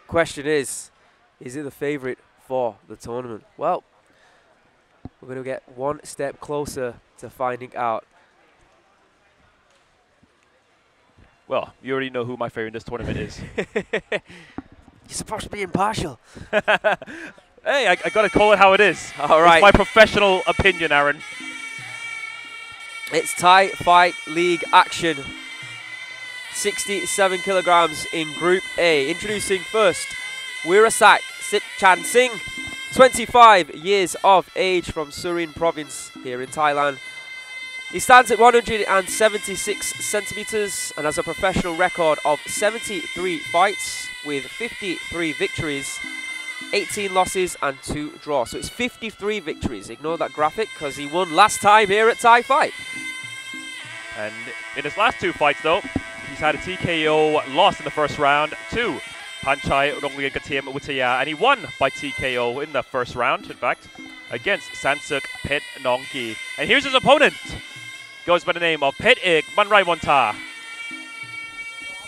Question is, is it the favourite for the tournament? Well, we're going to get one step closer to finding out. Well, you already know who my favourite in this tournament is. You're supposed to be impartial. Hey, I, I got to call it how it is. All right. It's my professional opinion, Aaron. It's Thai Fight League action. sixty-seven kilograms in Group A. Introducing first, Wirasak Sitchansing, twenty-five years of age from Surin province here in Thailand. He stands at one hundred seventy-six centimeters and has a professional record of seventy-three fights with fifty-three victories, eighteen losses and two draws. So it's fifty-three victories. Ignore that graphic because he won last time here at Thai Fight. And in his last two fights though, he's had a T K O loss in the first round to Panchai Rongrien Gratiamwitiya, and he won by T K O in the first round, in fact, against Sansuk Petnongki. And here's his opponent. Goes by the name of Petek Manraiwontar.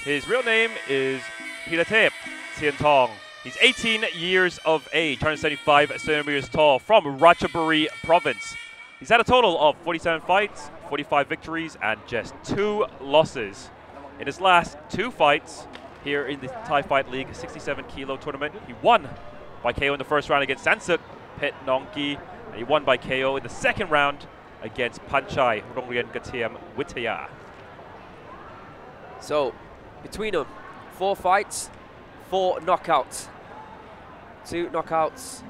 His real name is Pilatee Sientong. He's eighteen years of age, one hundred seventy-five centimeters tall, from Ratchaburi province. He's had a total of forty-seven fights, forty-five victories, and just two losses. In his last two fights here in the Thai Fight League sixty-seven kilo tournament, he won by K O in the first round against Sansuk Petnongki, and he won by K O in the second round against Panchai Rongrien Gratiamwitiya. So between them, four fights, four knockouts. Two knockouts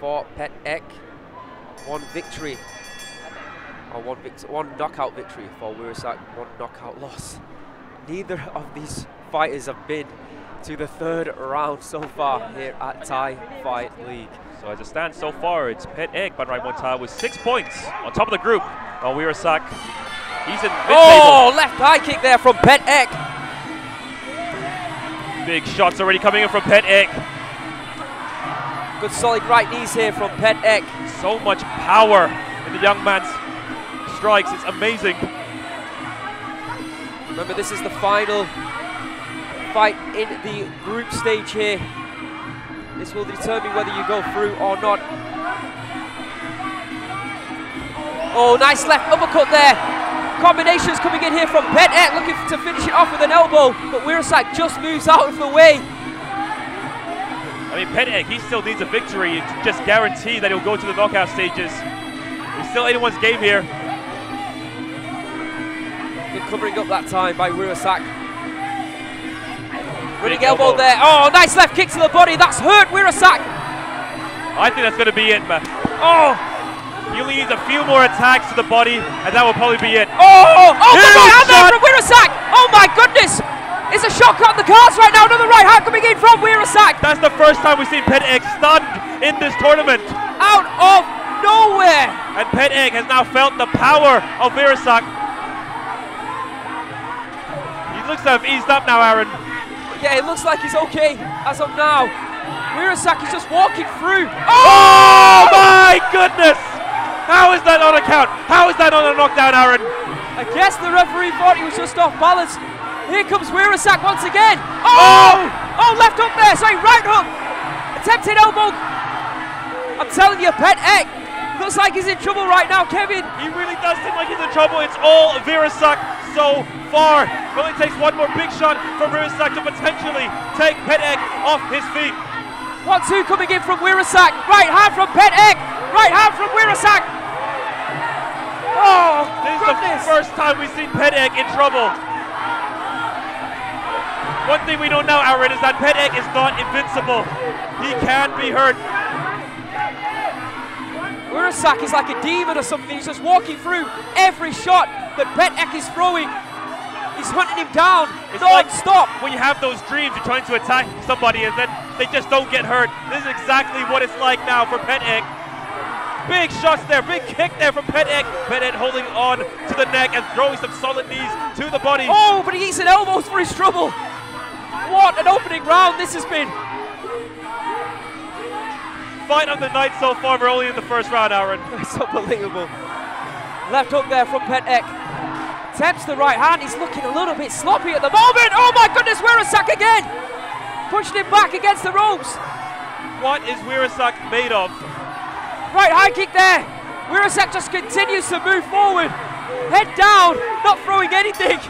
for Petek, one victory, or one, vict one knockout victory for Wirasak, one knockout loss. Neither of these fighters have been to the third round so far here at Thai Fight League. So as it stands so far, it's Petek Manraiwontar with six points on top of the group. While Wirasak, he's in mid-table. Oh, left high kick there from Petek. Big shots already coming in from Petek. Good solid right knees here from Petek. So much power in the young man's strikes, it's amazing. Remember, this is the final fight in the group stage here. This will determine whether you go through or not. Oh, nice left uppercut there. Combinations coming in here from Petek, looking to finish it off with an elbow, but Wirasak just moves out of the way. I mean, Petek, he still needs a victory to just guarantee that he'll go to the knockout stages. It's still anyone's game here. Covering up that time by Wirasak. Running elbow, elbow there. Oh, nice left kick to the body. That's hurt Wirasak. I think that's going to be it, man. Oh, he only needs a few more attacks to the body, and that will probably be it. Oh, oh, the right hand there from Wirasak. Oh my goodness. It's a shot on the cards right now. Another right hand coming in from Wirasak. That's the first time we've seen Petek stunned in this tournament. Out of nowhere. And Petek has now felt the power of Wirasak. Looks like I've eased up now, Aaron. Yeah, it looks like he's okay as of now. Wirasak is just walking through. Oh! Oh my goodness! How is that on a count? How is that on a knockdown, Aaron? I guess the referee thought he was just off balance. Here comes Wirasak once again. Oh! Oh, oh left hook there, sorry, right hook. Attempted elbow. I'm telling you, Petek looks like he's in trouble right now, Kevin. He really does seem like he's in trouble. It's all Wirasak so far. It only takes one more big shot from Wirasak to potentially take Petek off his feet. One, two coming in from Wirasak. Right hand from Petek. Right hand from Wirasak. Oh, this goodness. Is the first time we've seen Petek in trouble. One thing we don't know, Aaron, is that Petek is not invincible. He can be hurt. Wirasak is like a demon or something. He's just walking through every shot that Petek is throwing. He's hunting him down. It's like stop. When you have those dreams, you're trying to attack somebody and then they just don't get hurt. This is exactly what it's like now for Petek. Big shots there, big kick there from Petek. Petek holding on to the neck and throwing some solid knees to the body. Oh, but he eats an elbow for his trouble. What an opening round this has been. Fight of the night so far, we're only in the first round, Aaron. It's unbelievable. Left hook there from Petek. Attempts the right hand. He's looking a little bit sloppy at the moment. Oh my goodness, Wirasak again! Pushing him back against the ropes. What is Wirasak made of? Right high kick there. Wirasak just continues to move forward. Head down, not throwing anything.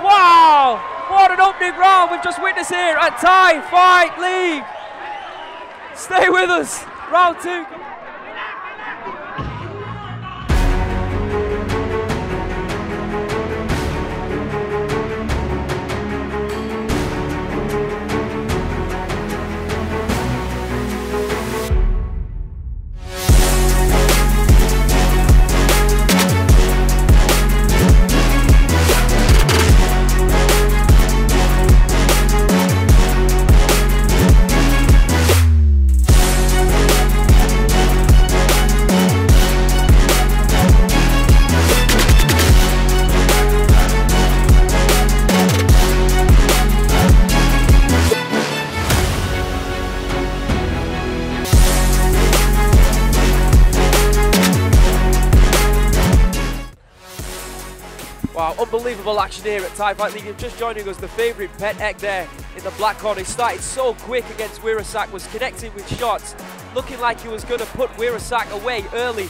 Wow! What an opening round we've just witnessed here at Thai Fight League. Stay with us. Round two. Unbelievable action here at Thai Fight League. And just joining us, the favourite Petek there in the black corner. He started so quick against Wirasak, was connecting with shots, looking like he was going to put Wirasak away early.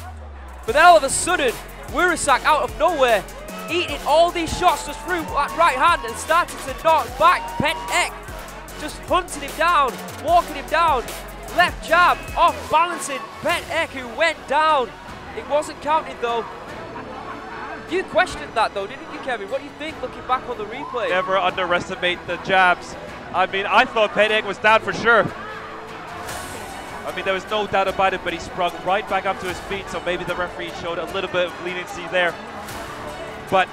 But then all of a sudden, Wirasak out of nowhere, eating all these shots just through that right hand and starting to knock back Petek. Just hunting him down, walking him down, left jab, off balancing Petek, who went down. It wasn't counted though. You questioned that though, didn't you, Kevin? What do you think looking back on the replay? Never underestimate the jabs. I mean, I thought Petek was down for sure. I mean, there was no doubt about it, but he sprung right back up to his feet, so maybe the referee showed a little bit of leniency there. But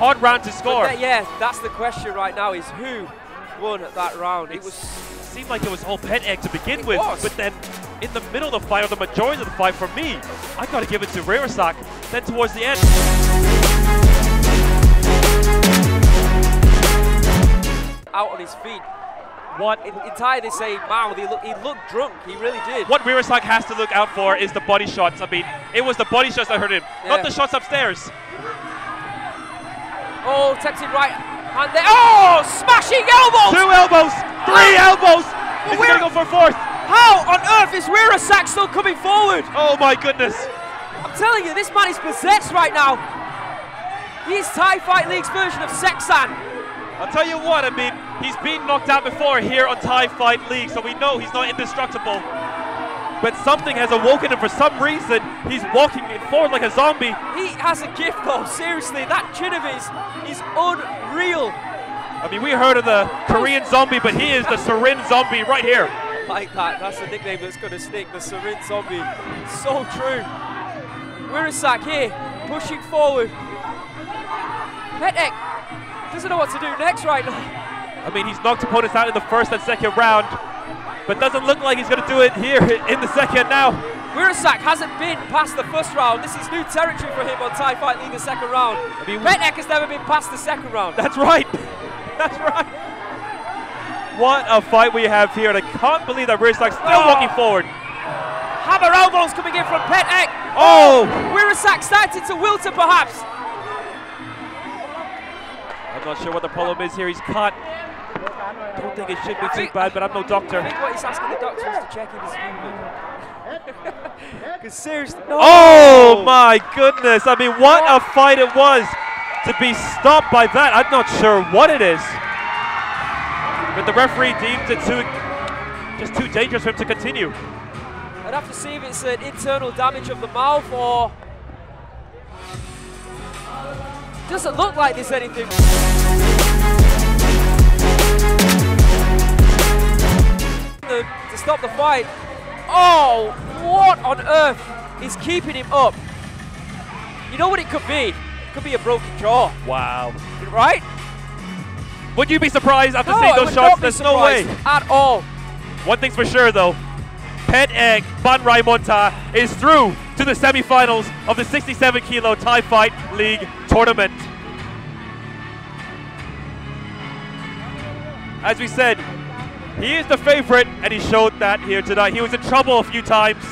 hard round to score. That, yeah, that's the question right now, is who won that round? It, it was seemed like it was all Petek to begin with, was. but then in the middle of the fight, or the majority of the fight, for me, I got to give it to Wirasak. Then towards the end. Out on his feet. What? In, in Thai they say, wow, he, look, he looked drunk, he really did. What Wirasak has to look out for is the body shots. I mean, it was the body shots that hurt him, yeah. Not the shots upstairs. Oh, tempting right hand there. Oh, smashing elbows! Two elbows, three elbows! Well, he's gonna go for a fourth. How on earth is Wirasak still coming forward? Oh my goodness. I'm telling you, this man is possessed right now. He's Thai Fight League's version of Sexan. I'll tell you what, I mean, he's been knocked out before here on Thai Fight League, so we know he's not indestructible. But something has awoken him for some reason. He's walking it forward like a zombie. He has a gift though, seriously. That chin of his is unreal. I mean, we heard of the Korean zombie, but he is the Sarin zombie right here. I like that, that's the nickname that's gonna stick, the Sarin zombie. So true. Wirasak here, pushing forward. Petek doesn't know what to do next right now. I mean, he's knocked opponents out in the first and second round, but doesn't look like he's going to do it here in the second now. Wirasak hasn't been past the first round. This is new territory for him on Thai Fight League, the second round. I mean, Petek has never been past the second round. That's right. That's right. What a fight we have here, and I can't believe that Wirisak's still oh. walking forward. Hammer elbows coming in from Petek. Oh! Wirasak started to wilter perhaps. I'm not sure what the problem is here. He's cut. I don't think it should be too bad, but I'm no doctor. I think what he's asking the doctor is to check in his movement. Because seriously, no. Oh my goodness. I mean, what a fight it was to be stopped by that. I'm not sure what it is. But the referee deemed it too, just too dangerous for him to continue. I'd have to see if it's an internal damage of the mouth or... Doesn't look like there's anything. The, to stop the fight. Oh, what on earth is keeping him up? You know what it could be? It could be a broken jaw. Wow. Right? Would you be surprised after no, seeing those shots? There's no way. At all. One thing's for sure though. Petek Manraiwontar is through to the semi-finals of the sixty-seven kilo Thai Fight League tournament. As we said, he is the favorite, and he showed that here tonight. He was in trouble a few times.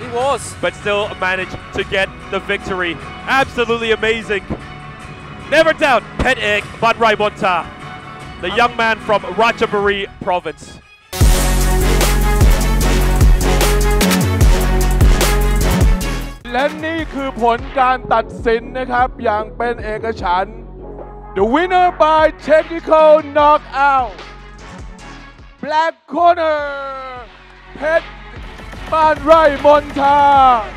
He was. But still managed to get the victory. Absolutely amazing. Never doubt Petek Manraiwontar, the young man from Ratchaburi province. And this is the result of the decision. The winner by technical knockout. Black corner, Petek Manraiwontar.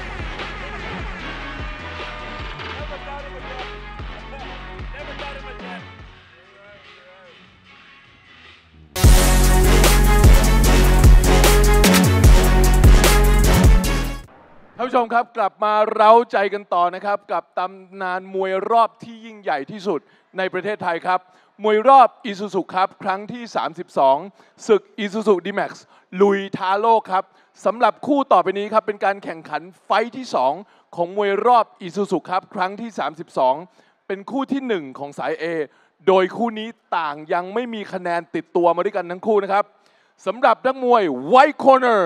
ท่านผู้ชมครับกลับมาเร้าใจกันต่อนะครับกับตำนานมวยรอบที่ยิ่งใหญ่ที่สุดในประเทศไทยครับมวยรอบ Isuzu Cup ครั้งที่สามสิบสองศึก Isuzu D-Max ลุยท้าโลกครับสำหรับคู่ต่อไปนี้ครับเป็นการแข่งขันไฟที่สองของมวยรอบ Isuzu Cup ครั้งที่สามสิบสองเป็นคู่ที่หนึ่งของสาย A โดยคู่นี้ต่างยังไม่มีคะแนนติดตัวมาด้วยกันทั้งคู่นะครับสำหรับนักมวย White Corner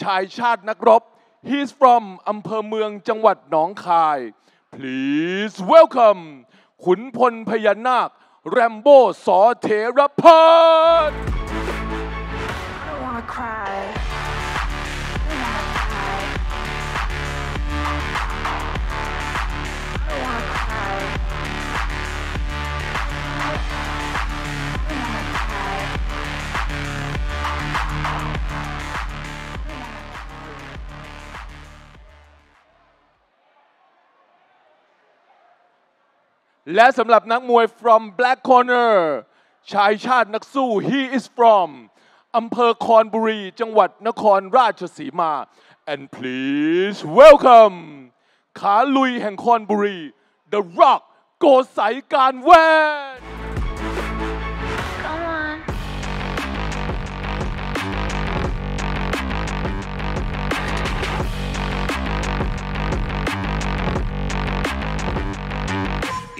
ชายชาตินักรบHe's from อำเภอเมืองจังหวัดหนองคาย Please welcome ขุนพลพญานาค Rambo Sor Tirapat I don't wanna cryและสำหรับนักมวย from black corner ชายชาตินักสู้ he is from อำเภอคอนบุรีจังหวัดนครราชสีมา and please welcome ขาลุยแห่งคอนบุรี The Rock Kosaikanwen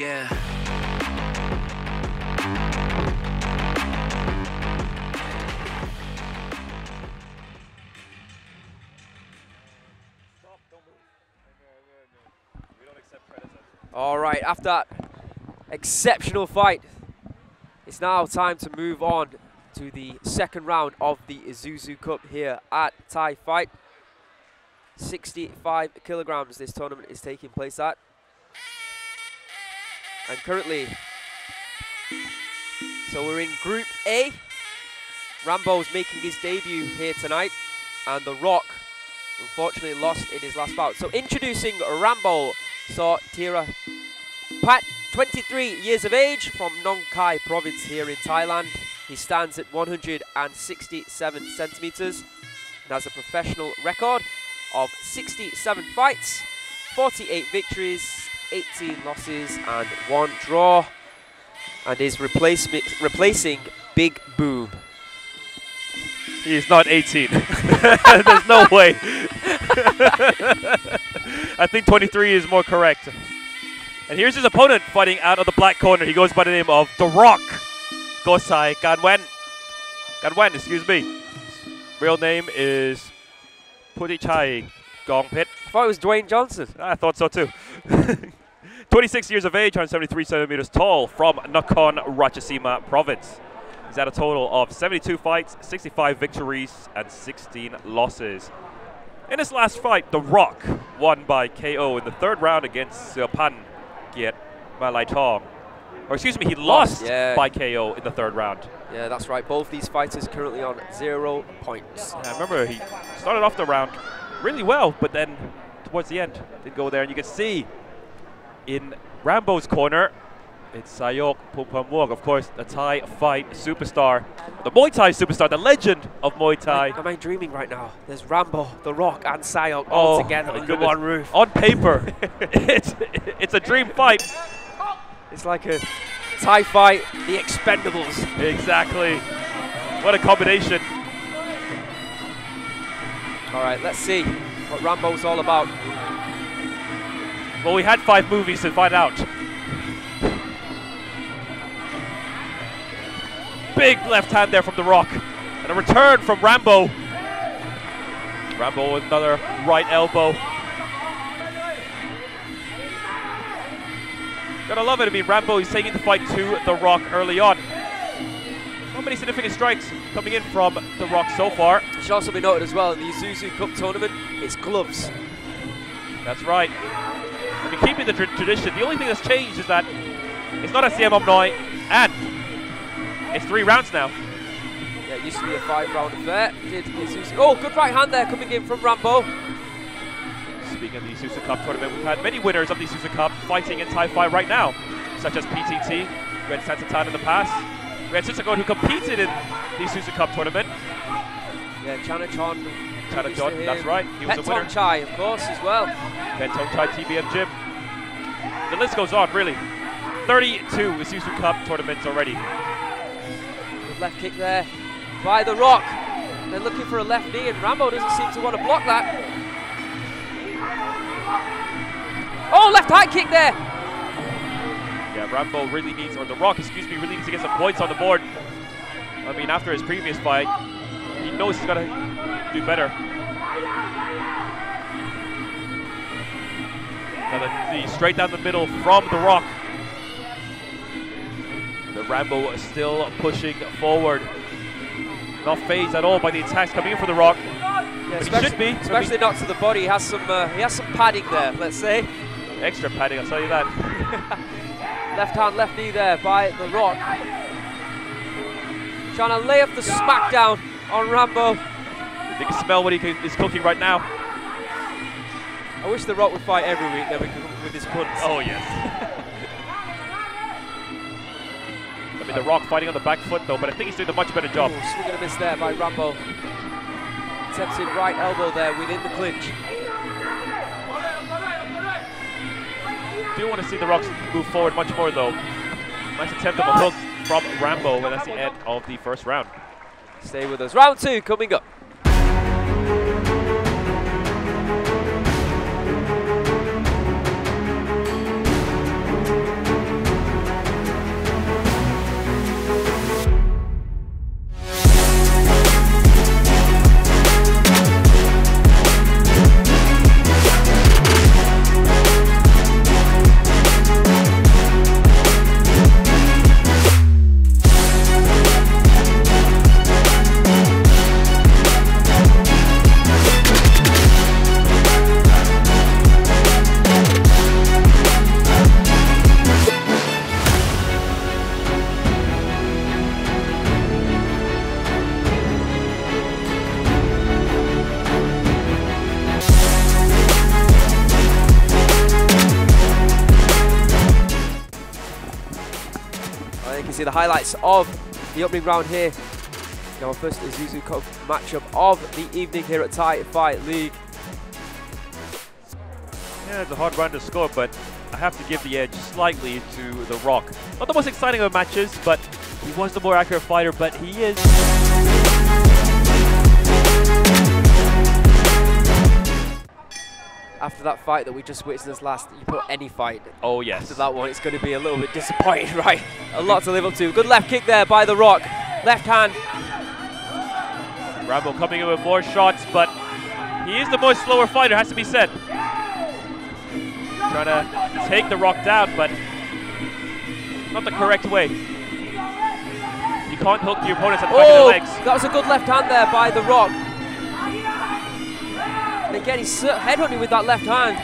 Yeah. All right, after that exceptional fight, it's now time to move on to the second round of the Isuzu Cup here at Thai Fight. sixty-five kilograms this tournament is taking place at. And currently, so we're in Group A. Rambo's making his debut here tonight, and The Rock unfortunately lost in his last bout. So introducing Rambo Sor Tirapat, twenty-three years of age, from Nong Khai province here in Thailand. He stands at one hundred sixty-seven centimeters and has a professional record of sixty-seven fights, forty-eight victories, eighteen losses and one draw, and is replace, replacing Big Boom. He's not eighteen. There's no way. I think twenty-three is more correct. And here's his opponent fighting out of the black corner. He goes by the name of The Rock Kosaikanwen. Kanwen, excuse me. His real name is Pudichai Gongpit. I thought it was Dwayne Johnson. I thought so too. twenty-six years of age, one hundred seventy-three centimeters tall, from Nakhon Ratchasima province. He's had a total of seventy-two fights, sixty-five victories, and sixteen losses. In his last fight, The Rock won by K O in the third round against Gonkiet Yampinit. Or excuse me, he lost oh, yeah. by K O in the third round. Yeah, that's right. Both these fighters currently on zero points. Yeah, I remember he started off the round really well, but then towards the end, did go there, and you can see in Rambo's corner, it's Saiyok Pumpanwok, of course, the Thai fight superstar, the Muay Thai superstar, the legend of Muay Thai. Am I, am I dreaming right now? There's Rambo, The Rock, and Saiyok oh, all together under one roof. On paper, it's it's a dream fight. It's like a Thai fight, the Expendables. Exactly. What a combination. All right, let's see what Rambo's all about. Well, we had five movies to find out. Big left hand there from The Rock. And a return from Rambo. Rambo with another right elbow. Gotta love it. I mean, Rambo is taking the fight to The Rock early on. Not many significant strikes coming in from The Rock so far. It should also be noted as well, in the Isuzu Cup tournament, it's gloves. That's right. I mean, keeping the tra tradition, the only thing that's changed is that it's not a C M Omnoi, and it's three rounds now. Yeah, it used to be a five-round affair. Oh, good right hand there coming in from Rambo. Speaking of the Isuzu Cup tournament, we've had many winners of the Isuzu Cup fighting in Thai Fight right now, such as P T T, we had Santatan in the past, we had Sitchagon who competed in the Isuzu Cup tournament. Yeah, Chanachon. Chanachon, that's right. He was Pet a winner. Chai, of course, as well. Petong Chai, T B M Gym. The list goes on, really. thirty-two Isuzu Cup tournaments already. Good left kick there by The Rock. They're looking for a left knee, and Rambo doesn't seem to want to block that. Oh, left high kick there! Yeah, Rambo really needs, or The Rock, excuse me, really needs to get some points on the board. I mean, after his previous fight, he knows he's got to do better. Got a knee straight down the middle from The Rock. The Rambo is still pushing forward. Not phased at all by the attacks coming in from The Rock. Yeah, especially, should be. Especially not to the body. He has some uh, he has some padding there, let's say. Extra padding, I'll tell you that. Left hand, left knee there by The Rock. Trying to lay up the smackdown on Rambo. You can smell what he is cooking right now. I wish The Rock would fight every week, then we could with his punts. Oh, yes. I mean, The Rock fighting on the back foot, though, but I think he's doing a much better job. Ooh, swing and a miss there by Rambo. Attempted right elbow there within the clinch. Do want to see The Rock move forward much more though. Nice attempt of a hook from Rambo, and that's the end of the first round. Stay with us. Round two coming up. The highlights of the opening round here. Now our first Isuzu Cup matchup of the evening here at Thai Fight League. Yeah, it's a hard round to score, but I have to give the edge slightly to The Rock. Not the most exciting of matches, but he was the more accurate fighter, but he is... After that fight that we just witnessed last, you put any fight. Oh yes. After that one, it's going to be a little bit disappointing, right? A lot to live up to. Good left kick there by The Rock. Left hand. Rambo coming in with more shots, but he is the most slower fighter, has to be said. Trying to take The Rock down, but not the correct way. You can't hook your opponents at the back of the legs. That was a good left hand there by The Rock. And again, he's headhunting with that left hand.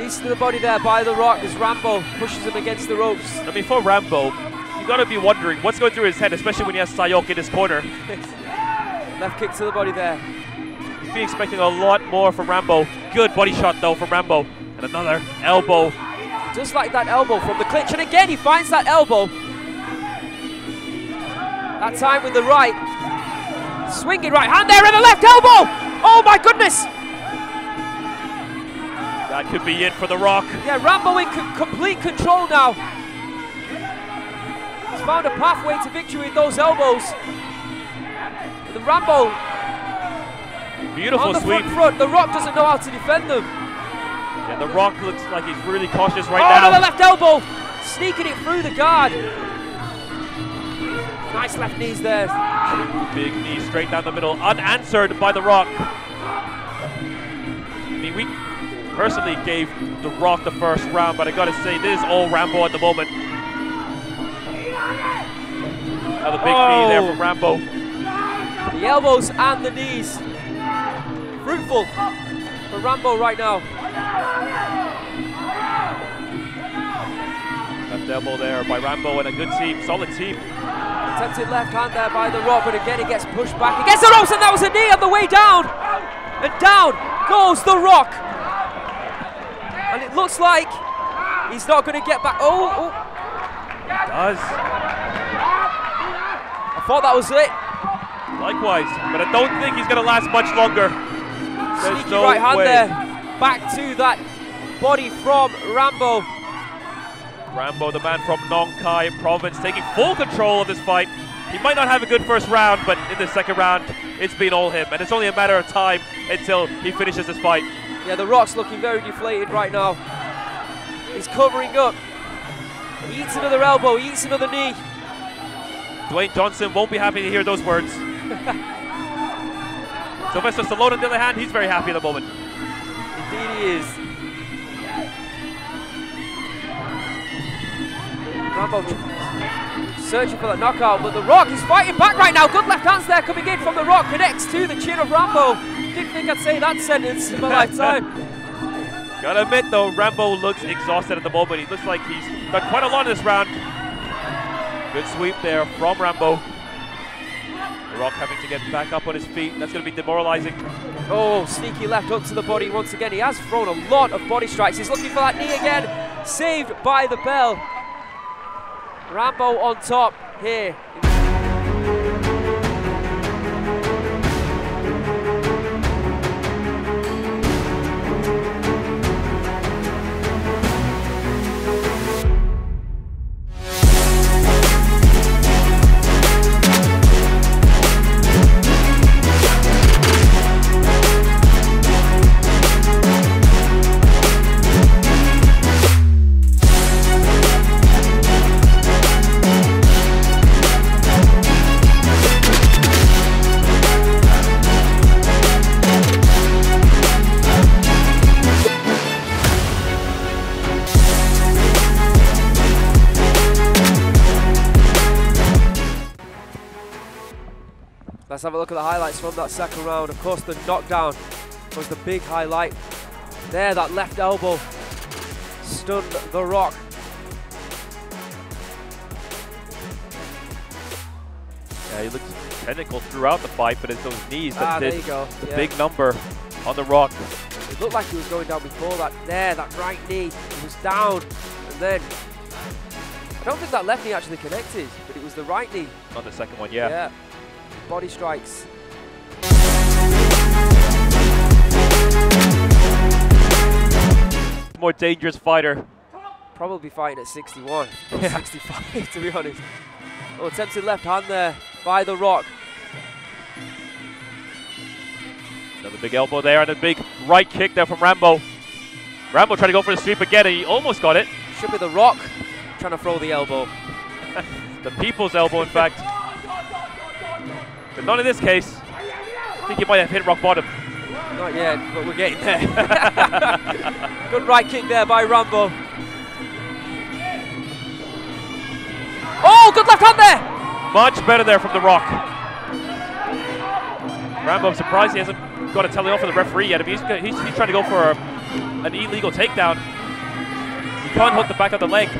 Knees to the body there by The Rock as Rambo pushes him against the ropes. I mean, for Rambo, you got to be wondering what's going through his head, especially when he has Saiyok in his corner. Left kick to the body there. You'd be expecting a lot more from Rambo. Good body shot, though, from Rambo. And another elbow. Just like that elbow from the clinch. And again, he finds that elbow. That time with the right. Swinging right hand there and the left elbow! Oh my goodness! That could be it for The Rock. Yeah, Rambo in complete control now. He's found a pathway to victory with those elbows. The Rambo. Beautiful on the sweep. Front front. The Rock doesn't know how to defend them. Yeah, The Rock looks like he's really cautious right oh, now. Oh, the left elbow! Sneaking it through the guard. Nice left knees there. Two big knees straight down the middle, unanswered by The Rock. I mean, we personally gave The Rock the first round, but I gotta say, this is all Rambo at the moment. Another big oh. knee there from Rambo. The elbows and the knees. Fruitful for Rambo right now. Left elbow there by Rambo, and a good team, solid team. Attempted left hand there by The Rock, but again it gets pushed back against the ropes, and that was a knee on the way down. And down goes The Rock. And it looks like he's not going to get back. Oh, oh. It does. I thought that was it. Likewise, but I don't think he's going to last much longer. There's Sneaky no right hand way. there. Back to that body from Rambo. Rambo, the man from Nong Khai province, taking full control of this fight. He might not have a good first round, but in the second round, it's been all him. And it's only a matter of time until he finishes this fight. Yeah, The Rock's looking very deflated right now. He's covering up. He eats another elbow, he eats another knee. Dwayne Johnson won't be happy to hear those words. Sylvester Stallone, on the other hand, he's very happy at the moment. Indeed he is. Rambo searching for that knockout, but The Rock is fighting back right now. Good left hands there coming in from The Rock. Connects to the chin of Rambo. Didn't think I'd say that sentence in my lifetime. Gotta admit though, Rambo looks exhausted at the moment. He looks like he's done quite a lot in this round. Good sweep there from Rambo. The Rock having to get back up on his feet. That's going to be demoralizing. Oh, sneaky left hook to the body once again. He has thrown a lot of body strikes. He's looking for that knee again. Saved by the bell. Rambo on top here. Let's have a look at the highlights from that second round. Of course, the knockdown was the big highlight. There, that left elbow stunned The Rock. Yeah, he looked technical throughout the fight, but it's those knees that ah, did there you go. the yeah. big number on The Rock. It looked like he was going down before that. There, that right knee was down, and then I don't think that left knee actually connected, but it was the right knee. On the second one, yeah. yeah. Body strikes. More dangerous fighter. Probably fighting at sixty-one, yeah. sixty-five to be honest. Oh, attempted left hand there by The Rock. Another big elbow there and a big right kick there from Rambo. Rambo trying to go for the sweep again and he almost got it. Should be The Rock trying to throw the elbow. The people's elbow in fact. But not in this case. I think he might have hit rock bottom. Not yet, but we're getting there. Good right kick there by Rambo. Oh, good left hand there! Much better there from The Rock. Rambo, I'm surprised he hasn't got a telling off of the referee yet. I mean, he's, he's, he's trying to go for a, an illegal takedown. He can't hook the back of the leg. I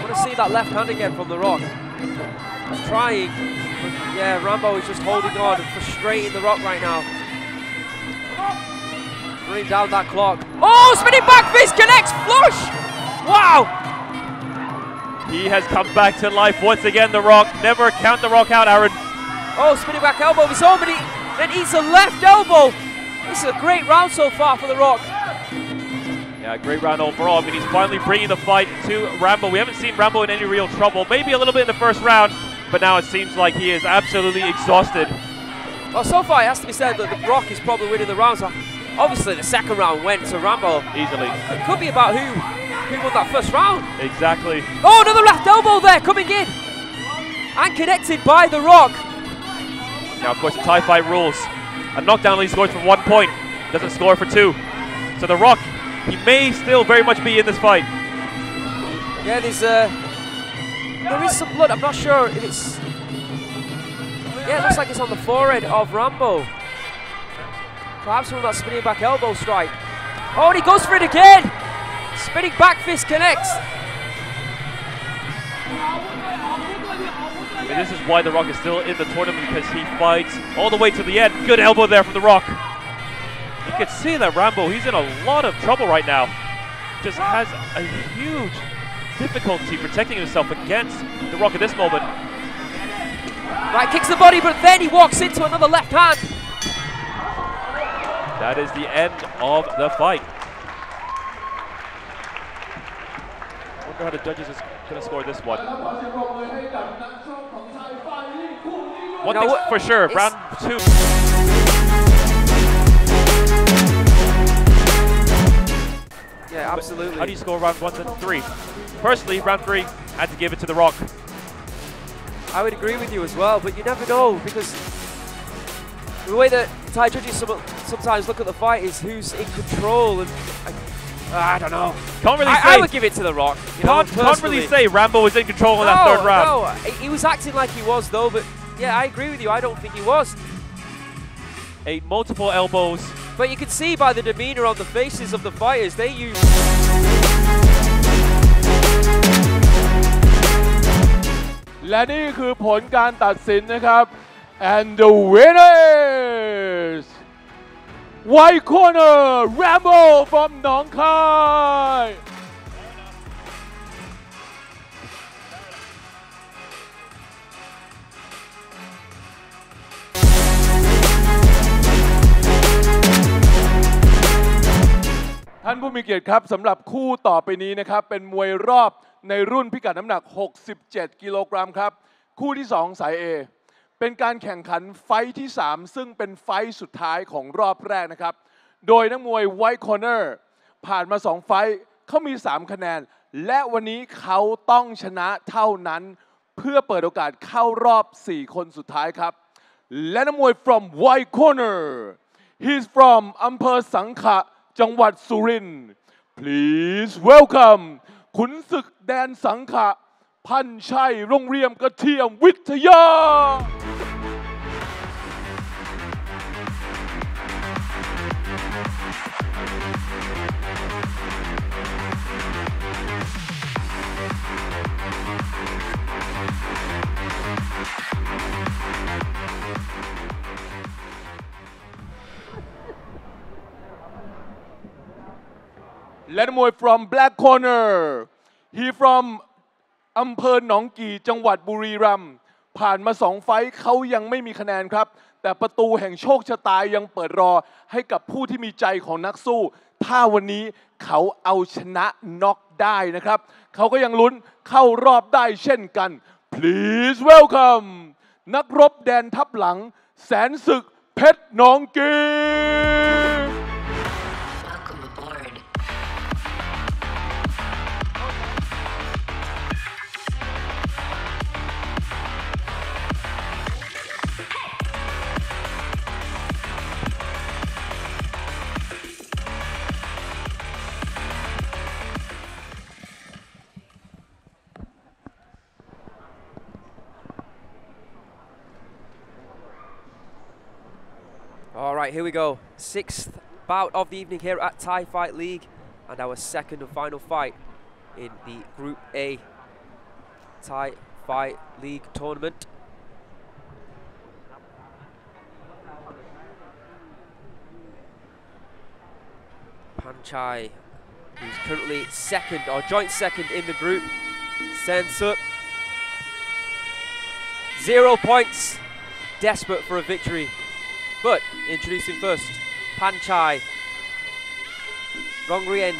want to see that left hand again from The Rock. He's trying, but yeah, Rambo is just holding on and frustrating The Rock right now. Bring down that clock. Oh, spinning back fist connects, flush! Wow! He has come back to life once again, The Rock. Never count The Rock out, Aaron. Oh, spinning back elbow, he's over, then eats a left elbow. This is a great round so far for The Rock. Yeah, great round overall. I mean, he's finally bringing the fight to Rambo. We haven't seen Rambo in any real trouble. Maybe a little bit in the first round, but now it seems like he is absolutely exhausted. Well, so far it has to be said that The Rock is probably winning the rounds. Obviously, the second round went to Rambo. Easily. It could be about who, who won that first round. Exactly. Oh, another left elbow there coming in. And connected by The Rock. Now, of course, the Thai fight rules. A knockdown only scores for one point. doesn't score for two. So The Rock, he may still very much be in this fight. Yeah, there's uh, there is some blood. I'm not sure if it's... Yeah, it looks like it's on the forehead of Rambo. Perhaps from that spinning back elbow strike. Oh, and he goes for it again! Spinning back fist connects. And this is why The Rock is still in the tournament, because he fights all the way to the end. Good elbow there from The Rock. You can see that Rambo, he's in a lot of trouble right now. Just has a huge difficulty protecting himself against The Rock at this moment. Right, kicks the body, but then he walks into another left hand. That is the end of the fight. I wonder how the judges is going to score this one. One thing for sure, round two. Yeah, absolutely. How do you score round one and three? Personally, round three, I had to give it to The Rock. I would agree with you as well, but you never know, because the way that Thai judges sometimes look at the fight is who's in control, and I, I don't know. Can't really I, say I would give it to The Rock. You can't, know, can't really say Rambo was in control no, in that third round. No, he was acting like he was though, but yeah, I agree with you. I don't think he was. Eight multiple elbows. But you can see by the demeanor on the faces of the fighters, they use... And the winners, white corner, Rambo from Nong Khai.ท่านผู้มีเกียรติครับสำหรับคู่ต่อไปนี้นะครับเป็นมวยรอบในรุ่นพิกัดน้ำหนักหกสิบเจ็ดกิโลกรัมครับคู่ที่สองสาย A เป็นการแข่งขันไฟที่สามซึ่งเป็นไฟสุดท้ายของรอบแรกนะครับโดยนักมวยไวท์คอร์เนอร์ผ่านมาสองไฟเขามีสามคะแนนและวันนี้เขาต้องชนะเท่านั้นเพื่อเปิดโอกาสเข้ารอบสี่คนสุดท้ายครับและนักมวย from white corner he's from อำเภอสังขะจังหวัดสุรินทร์ please welcome ขุนศึกแดนสังขะพันชัยรงเรียมกระเทียมวิทยา และมวย from black corner he fromอำเภอหนองกี่จังหวัดบุรีรัมย์ผ่านมาสองไฟท์เขายังไม่มีคะแนนครับแต่ประตูแห่งโชคชะตายังเปิดรอให้กับผู้ที่มีใจของนักสู้ถ้าวันนี้เขาเอาชนะน็อกได้นะครับเขาก็ยังลุ้นเข้ารอบได้เช่นกัน please welcome นักรบแดนทับหลังแสนศึกเพชรหนองกี่Right, here we go. Sixth bout of the evening here at Thai Fight League, and our second and final fight in the Group A Thai Fight League tournament. Panchai, who's currently second or joint second in the group. Sansuk, zero points, desperate for a victory. But introducing first, Panchai Rongrien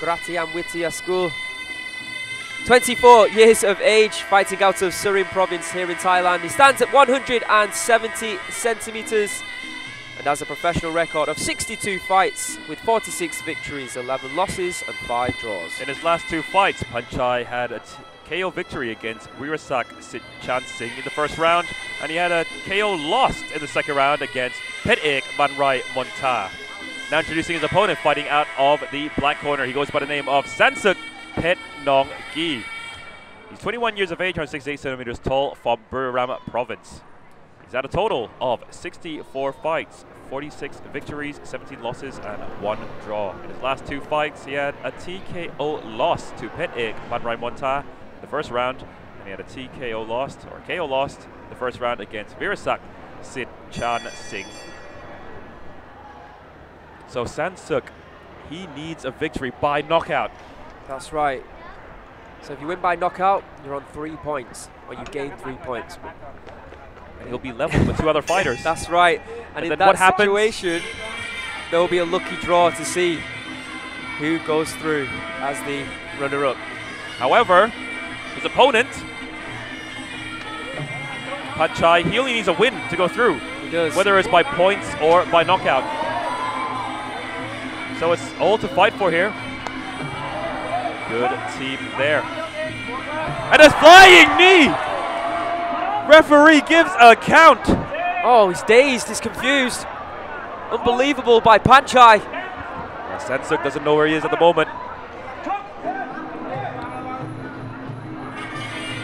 Gratiamwitiya school. twenty-four years of age, fighting out of Surin province here in Thailand. He stands at one hundred seventy centimeters and has a professional record of sixty-two fights with forty-six victories, eleven losses and five draws. In his last two fights, Panchai had a K O victory against Wirasak Sitchansing in the first round, and he had a K O loss in the second round against Petek Manraiwontar. Now introducing his opponent, fighting out of the black corner. He goes by the name of Sansuk Petnongki. He's twenty-one years of age, one hundred sixty-eight centimeters tall, from Buriram province. He's had a total of sixty-four fights, forty-six victories, seventeen losses, and one draw. In his last two fights, he had a T K O loss to Petek Manraiwontar in the first round, and he had a T K O lost, or K O lost, in the first round against Wirasak Sitchansing. So Sansuk, he needs a victory by knockout. That's right. So if you win by knockout, you're on three points, or you gain three points. And he'll be level with two other fighters. That's right. And, and in then that what situation, there will be a lucky draw to see who goes through as the runner-up. However, his opponent, Panchai, he only needs a win to go through. He does. Whether it's by points or by knockout. So it's all to fight for here. Good team there. And a flying knee! Referee gives a count. Oh, he's dazed, he's confused. Unbelievable by Panchai. Yeah, Sansuk doesn't know where he is at the moment.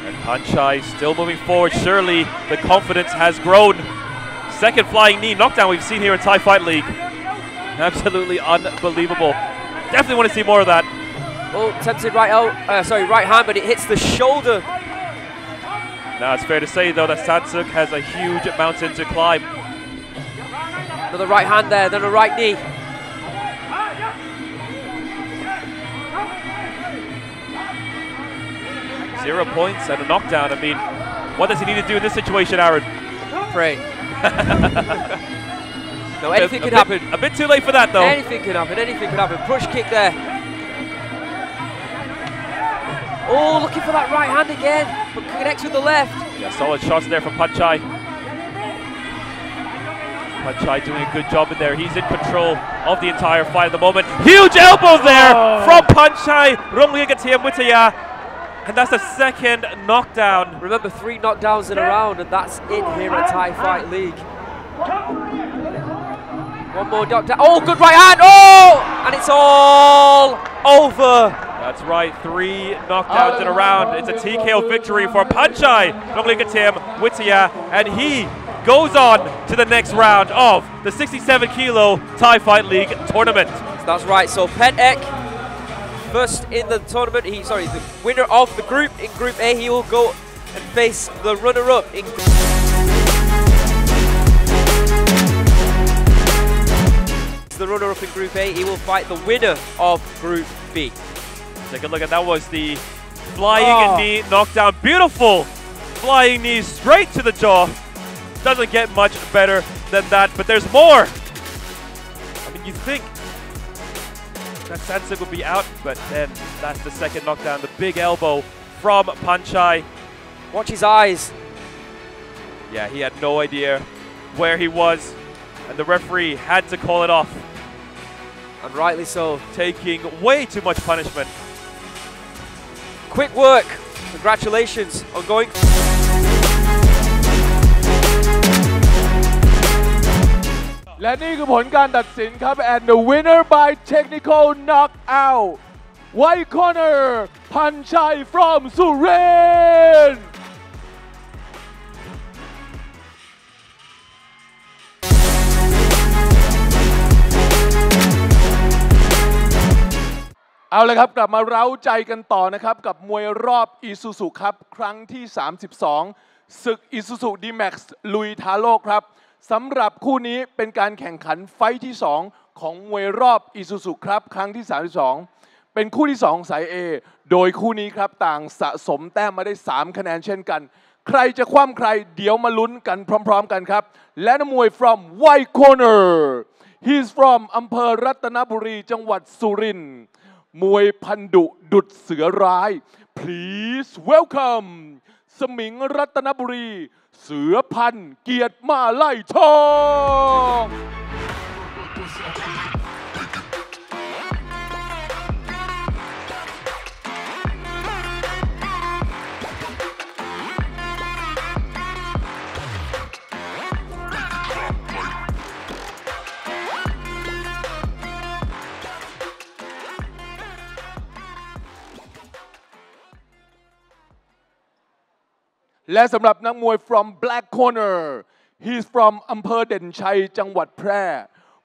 And Panchai still moving forward. Surely the confidence has grown. Second flying knee knockdown we've seen here in Thai Fight League. Absolutely unbelievable. Definitely want to see more of that. Oh, tempted right out, uh, sorry, right hand, but it hits the shoulder. Now it's fair to say though that Sansuk has a huge mountain to climb. Another right hand there, then a right knee. Zero points and a knockdown. I mean, what does he need to do in this situation, Aaron? Pray. No, anything could happen. A bit too late for that though. Anything could happen, anything could happen. Push kick there. Oh, looking for that right hand again, but connects with the left. Yeah, solid shots there from Panchai. Panchai doing a good job in there. He's in control of the entire fight at the moment. Huge elbow there oh. from Panchai Rungkiet Yampinit. And that's the second knockdown. Remember, three knockdowns in a round, and that's it here at Thai Fight League. One more knockdown. Oh, good right hand. Oh, and it's all over. That's right, three knockdowns in a round. It's a T K O victory for Panchai Rungkitkattimutthaya, and he goes on to the next round of the sixty-seven kilo Thai Fight League tournament. That's right, so Petek, first in the tournament, he, sorry, the winner of the group in Group A, he will go and face the runner-up in The runner-up in Group A, he will fight the winner of Group B. Take a look at that. Was the flying oh. knee knockdown. Beautiful flying knee straight to the jaw. Doesn't get much better than that, but there's more. I mean, you think that Sansuk will be out, but then that's the second knockdown. The big elbow from Panchai. Watch his eyes. Yeah, he had no idea where he was, and the referee had to call it off. And rightly so. Taking way too much punishment. Quick work. Congratulations on going. And the winner by technical knockout, white corner, Panchai from Surin.เอาละครับกลับมาเร้าใจกันต่อนะครับกับมวยรอบ Isuzu Cup ครั้งที่สามสิบสองศึก Isuzu D-Max ลุยท้าโลกครับสำหรับคู่นี้เป็นการแข่งขันไฟท์ที่สองของมวยรอบ Isuzu Cup ครั้งที่สามสิบสองเป็นคู่ที่สองสาย A โดยคู่นี้ครับต่างสะสมแต้มมาได้สามคะแนนเช่นกันใครจะคว่ำใครเดี๋ยวมาลุ้นกันพร้อมๆกันครับและนักมวย from White Corner he's from อำเภอรัตนบุรีจังหวัดสุรินทร์มวยพันดุดุดเสือร้าย please welcome สมิงรัตนบุรีเสือพันเกียรติมาไล่ทอง และสำหรับนักมวย from black corner he's from อำเภอเด่นชัยจังหวัดแพร่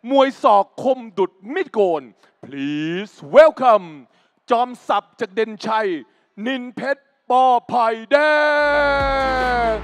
มวยศอกคมดุดมิดโกน please welcome จอมสับจากเด่นชัยNinpet Paydag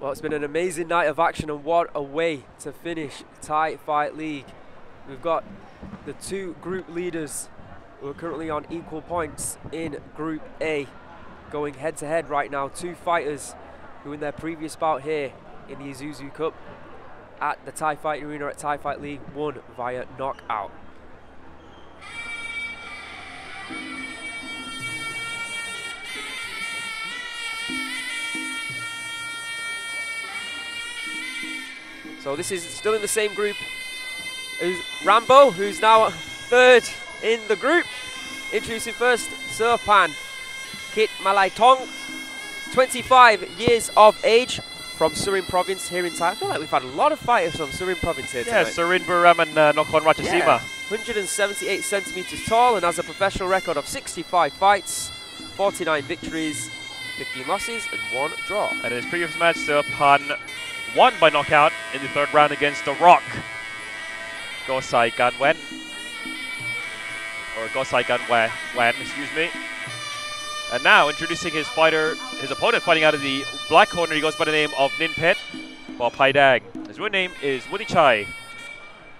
Well, it's been an amazing night of action, and what a way to finish Thai Fight League. We've got the two group leaders who are currently on equal points in Group A, going head-to-head right now. Two fighters who in their previous bout here in the Isuzu Cup at the Thai Fight Arena at Thai Fight League won via knockout. So this is still in the same group as Rambo, who's now third in the group. Introducing first, Silpan Malai Tong, twenty-five years of age, from Surin Province here in Thailand. I feel like we've had a lot of fighters from Surin Province here tonight. Yeah, Surin, Buram and uh, Nakhon Ratchasima. Yeah. one hundred seventy-eight centimetres tall and has a professional record of sixty-five fights, forty-nine victories, fifteen losses and one draw. And in his previous match, Silpan won by knockout in the third round against The Rock Kosaikanwen, or Kosaikanwen, excuse me. And now introducing his fighter, his opponent fighting out of the black corner, he goes by the name of Ninpet Paydag. His real name is Pudichai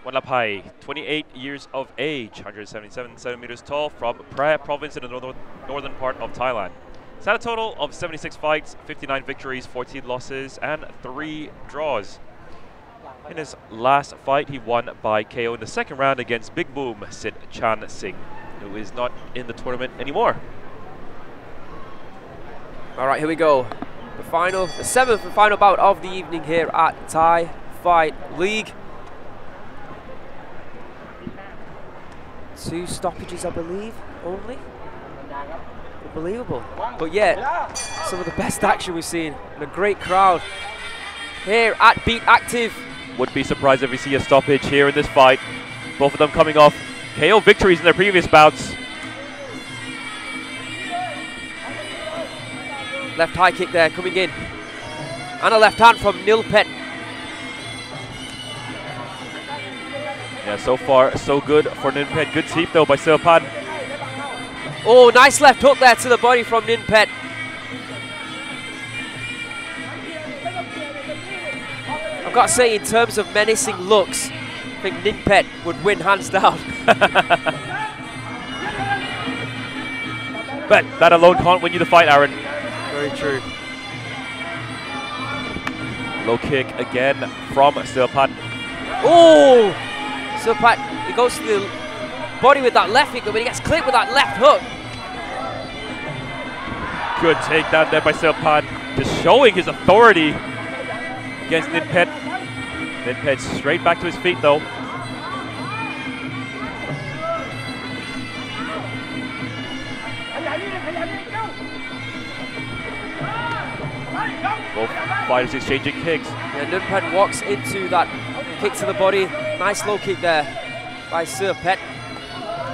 Wanlapai, twenty-eight years of age, one hundred seventy-seven centimeters tall, from Phrae Province in the northern, northern part of Thailand. He's had a total of seventy-six fights, fifty-nine victories, fourteen losses, and three draws. In his last fight, he won by K O in the second round against Big Boom Sitchansing, who is not in the tournament anymore. All right, here we go. The final, the seventh and final bout of the evening here at Thai Fight League. Two stoppages, I believe, only. Unbelievable. But yeah, some of the best action we've seen and a great crowd here at Beat Active. Would be surprised if we see a stoppage here in this fight. Both of them coming off K O victories in their previous bouts. Left high kick there coming in. And a left hand from Ninpet. Yeah, so far so good for Ninpet. Good sweep though by Silpan. Oh, nice left hook there to the body from Ninpet. I've got to say, in terms of menacing looks, I think Ninpet would win hands down. But that alone can't win you the fight, Aaron. Very true. Low kick again from Silpan. Oh! Silpan, he goes to the body with that left kick, but he gets clipped with that left hook. Good takedown there by Silpan, just showing his authority against Ninpet. Ninpet straight back to his feet though. Both fighters exchanging kicks. Yeah, Ninpet walks into that kick to the body. Nice low kick there by Silpan.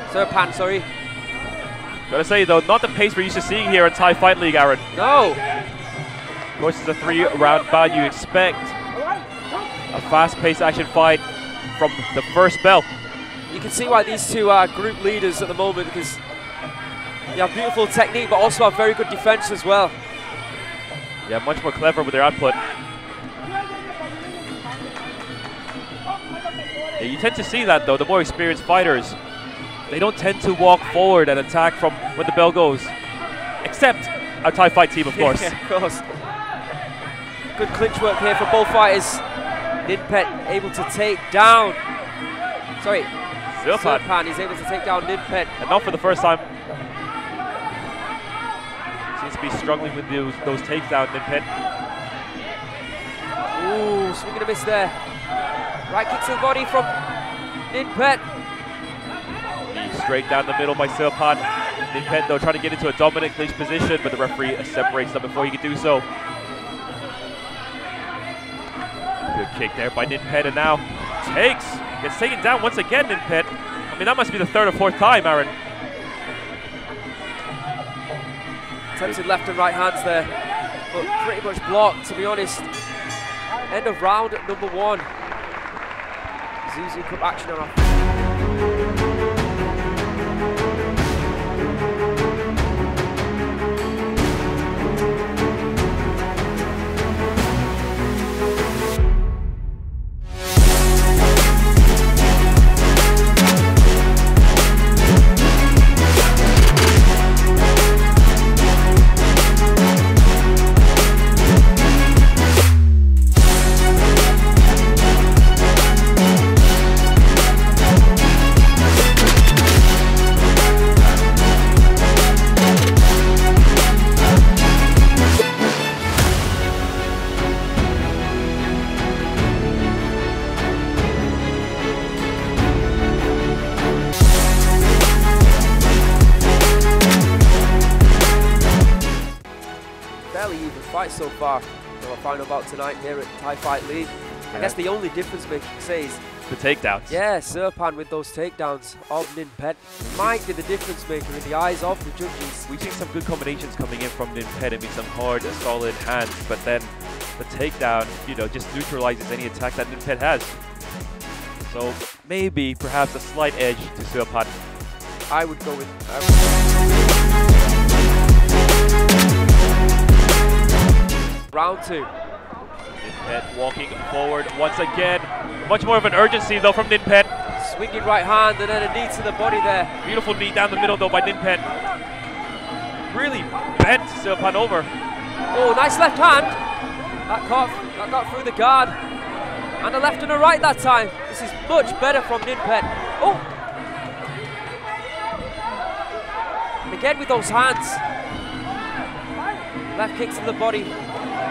Silpan, sorry. Gotta say though, not the pace we're used to seeing here at Thai Fight League, Aaron. No! Of course, it's a three round bout. You expect a fast paced action fight from the first bell. You can see why these two are group leaders at the moment, because they have beautiful technique but also have very good defense as well. Yeah, much more clever with their output. Yeah, you tend to see that though, the more experienced fighters, they don't tend to walk forward and attack from when the bell goes. Except our Thai Fight team, of course. Yeah, of course. Good clinch work here for both fighters. Ninpet able to take down... Sorry, Silpan. Silpan is able to take down Ninpet. And not for the first time. Seems to be struggling with those, those takedown, Ninpet. Ooh, swing and a miss there. Right kick to the body from Ninpet. Straight down the middle by Silpan. Ninpet, though, trying to get into a dominant clinch position, but the referee separates them before he can do so. Good kick there by Ninpet, and now takes. Gets taken down once again, Ninpet. I mean, that must be the third or fourth time, Aaron. Attempted left and right hands there, but pretty much blocked, to be honest. End of round number one. Isuzu Cup action on our so far that I found about tonight here at Thai Fight League. Yeah. I guess the only difference, Mick, say is the takedowns. Yeah, Silpan with those takedowns of Ninpet might be the difference maker in the eyes of the judges. We've seen some good combinations coming in from Ninpet. I mean, some hard, solid hands, but then the takedown, you know, just neutralizes any attack that Ninpet has. So maybe, perhaps, a slight edge to Silpan. I would go with... Round two. Ninpet walking forward once again. Much more of an urgency though from Ninpet. Swinging right hand and then a knee to the body there. Beautiful knee down the middle though by Ninpet. Really bent Silpan over. Oh, nice left hand. That caught, that got through the guard. And a left and a right that time. This is much better from Ninpet. Oh. And again with those hands. Left kick to the body.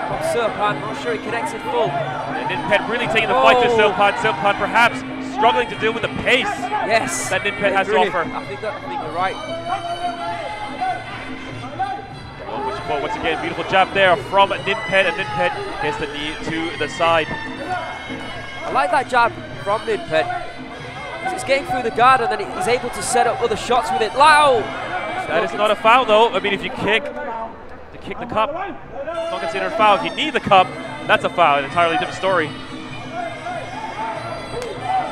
From Silpan, not sure he connects in full. And Ninpet really taking the oh. fight to Silpan. Silpan perhaps struggling to deal with the pace yes. that Ninpet has really, to offer. I think, that, I think you're right. Well, once again, beautiful jab there from Ninpet, and Ninpet gets the knee to the side. I like that jab from Ninpet. It's getting through the guard and then he's able to set up other shots with it. Wow! That is not a foul though. I mean, if you kick, to kick the cup. It's not considered a foul. If you need the cup, that's a foul, an entirely different story.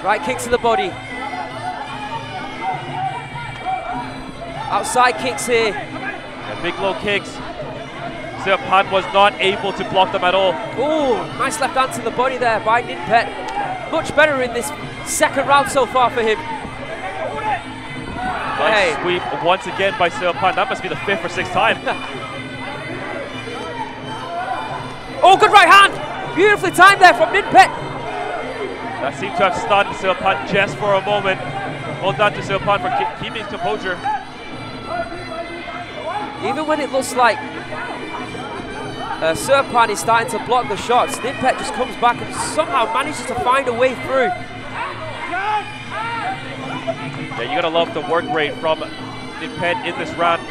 Right kick to the body. Outside kicks here. Yeah, big low kicks. Silpan was not able to block them at all. Ooh, nice left hand to the body there by Ninpet. Much better in this second round so far for him. Nice hey. sweep once again by Silpan. That must be the fifth or sixth time. Oh, good right hand! Beautifully timed there from Ninpet. That seemed to have stunned Silpan just for a moment. Well done to Silpan for keep, keeping his composure. Even when it looks like uh, Silpan is starting to block the shots, Ninpet just comes back and somehow manages to find a way through. Yeah, you're gonna love the work rate from Ninpet in this round.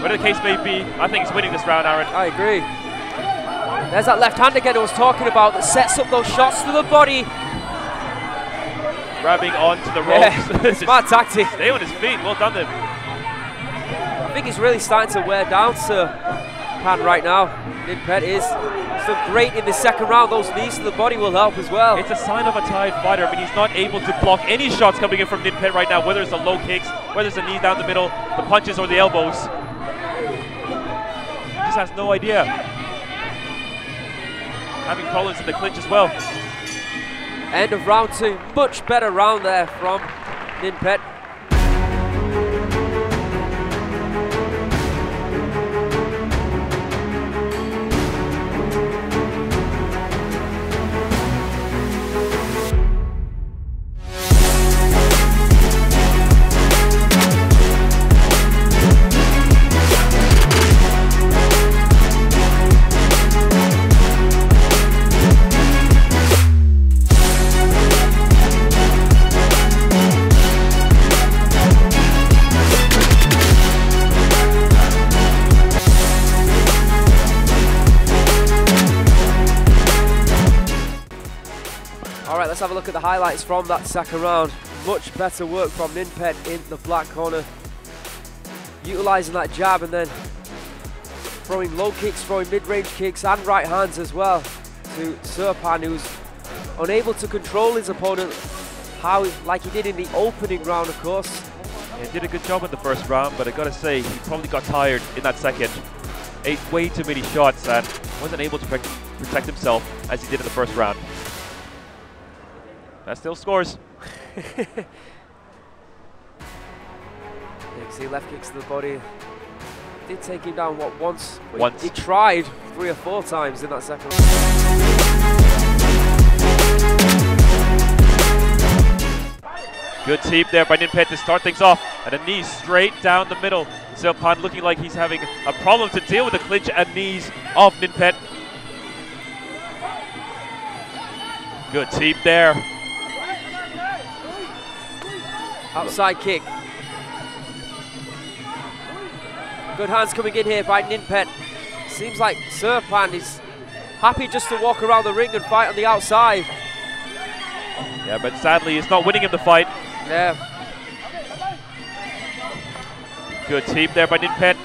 Whatever the case may be, I think he's winning this round, Aaron. I agree. There's that left hand again I was talking about that sets up those shots to the body. Grabbing onto the ropes. Yeah, smart tactic. Stay on his feet, well done him. I think he's really starting to wear down Silpan right now. Ninpet is still great in the second round. Those knees to the body will help as well. It's a sign of a tired fighter. I mean, he's not able to block any shots coming in from Ninpet right now, whether it's the low kicks, whether it's the knee down the middle, the punches or the elbows. He just has no idea. Having problems in the clinch as well. End of round two, much better round there from Ninpet. All right, let's have a look at the highlights from that second round. Much better work from Ninpet in the black corner, utilising that jab and then throwing low kicks, throwing mid-range kicks and right hands as well to Serpan, who's unable to control his opponent how like he did in the opening round, of course. Yeah, he did a good job in the first round, but I gotta say, he probably got tired in that second. Ate way too many shots and wasn't able to protect himself as he did in the first round. That still scores. You can see left kicks to the body. Did take him down, what, once? Once. He, he tried three or four times in that second round. Good sweep there by Ninpet to start things off. And a knee straight down the middle. Silpan looking like he's having a problem to deal with the clinch and knees of Ninpet. Good sweep there. Outside kick. Good hands coming in here by Ninpet. Seems like Serpan is happy just to walk around the ring and fight on the outside. Yeah, but sadly it's not winning him the fight. Yeah. Good team there by Ninpet.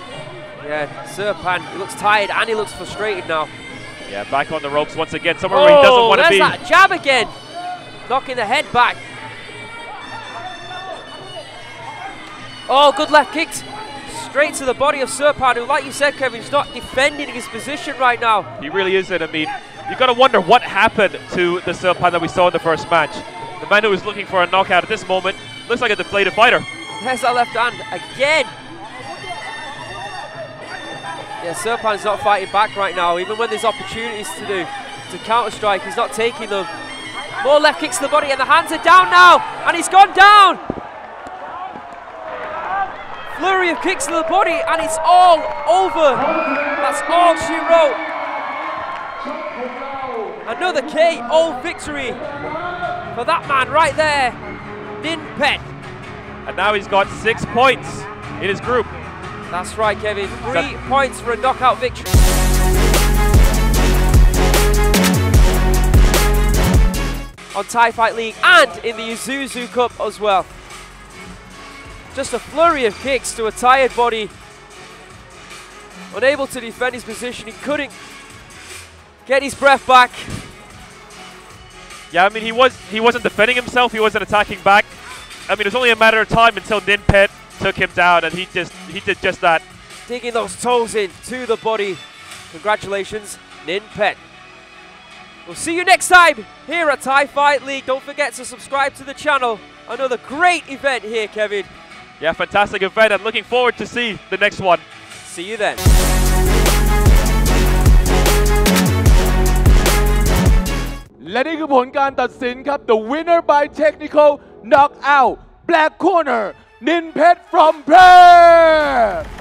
Yeah, Serpan, he looks tired and he looks frustrated now. Yeah, back on the ropes once again, somewhere oh, where he doesn't want to be. Oh, there's that jab again. Knocking the head back. Oh, good left kicks. Straight to the body of Serpan, who, like you said, Kevin's not defending his position right now. He really isn't. I mean, you've got to wonder what happened to the Serpan that we saw in the first match. The man who was looking for a knockout at this moment looks like a deflated fighter. There's that left hand again. Yeah, Serpan's not fighting back right now. Even when there's opportunities to do to counter-strike, he's not taking them. More left kicks to the body, and the hands are down now, and he's gone down. Flurry of kicks to the body, and it's all over. That's all she wrote. Another K O victory for that man right there, Ninpet. And now he's got six points in his group. That's right, Kevin. Three That's points for a knockout victory. On Thai Fight League and in the Isuzu Cup as well. Just a flurry of kicks to a tired body. Unable to defend his position, he couldn't get his breath back. Yeah, I mean, he, was, he wasn't defending himself, he wasn't attacking back. I mean, it was only a matter of time until Ninpet took him down, and he just he did just that. Digging those toes in to the body. Congratulations, Ninpet. We'll see you next time here at Thai Fight League. Don't forget to subscribe to the channel. Another great event here, Kevin. Yeah, fantastic event. I'm looking forward to see the next one. See you then. The winner by technical knockout, black corner, Ninpet from Prayer.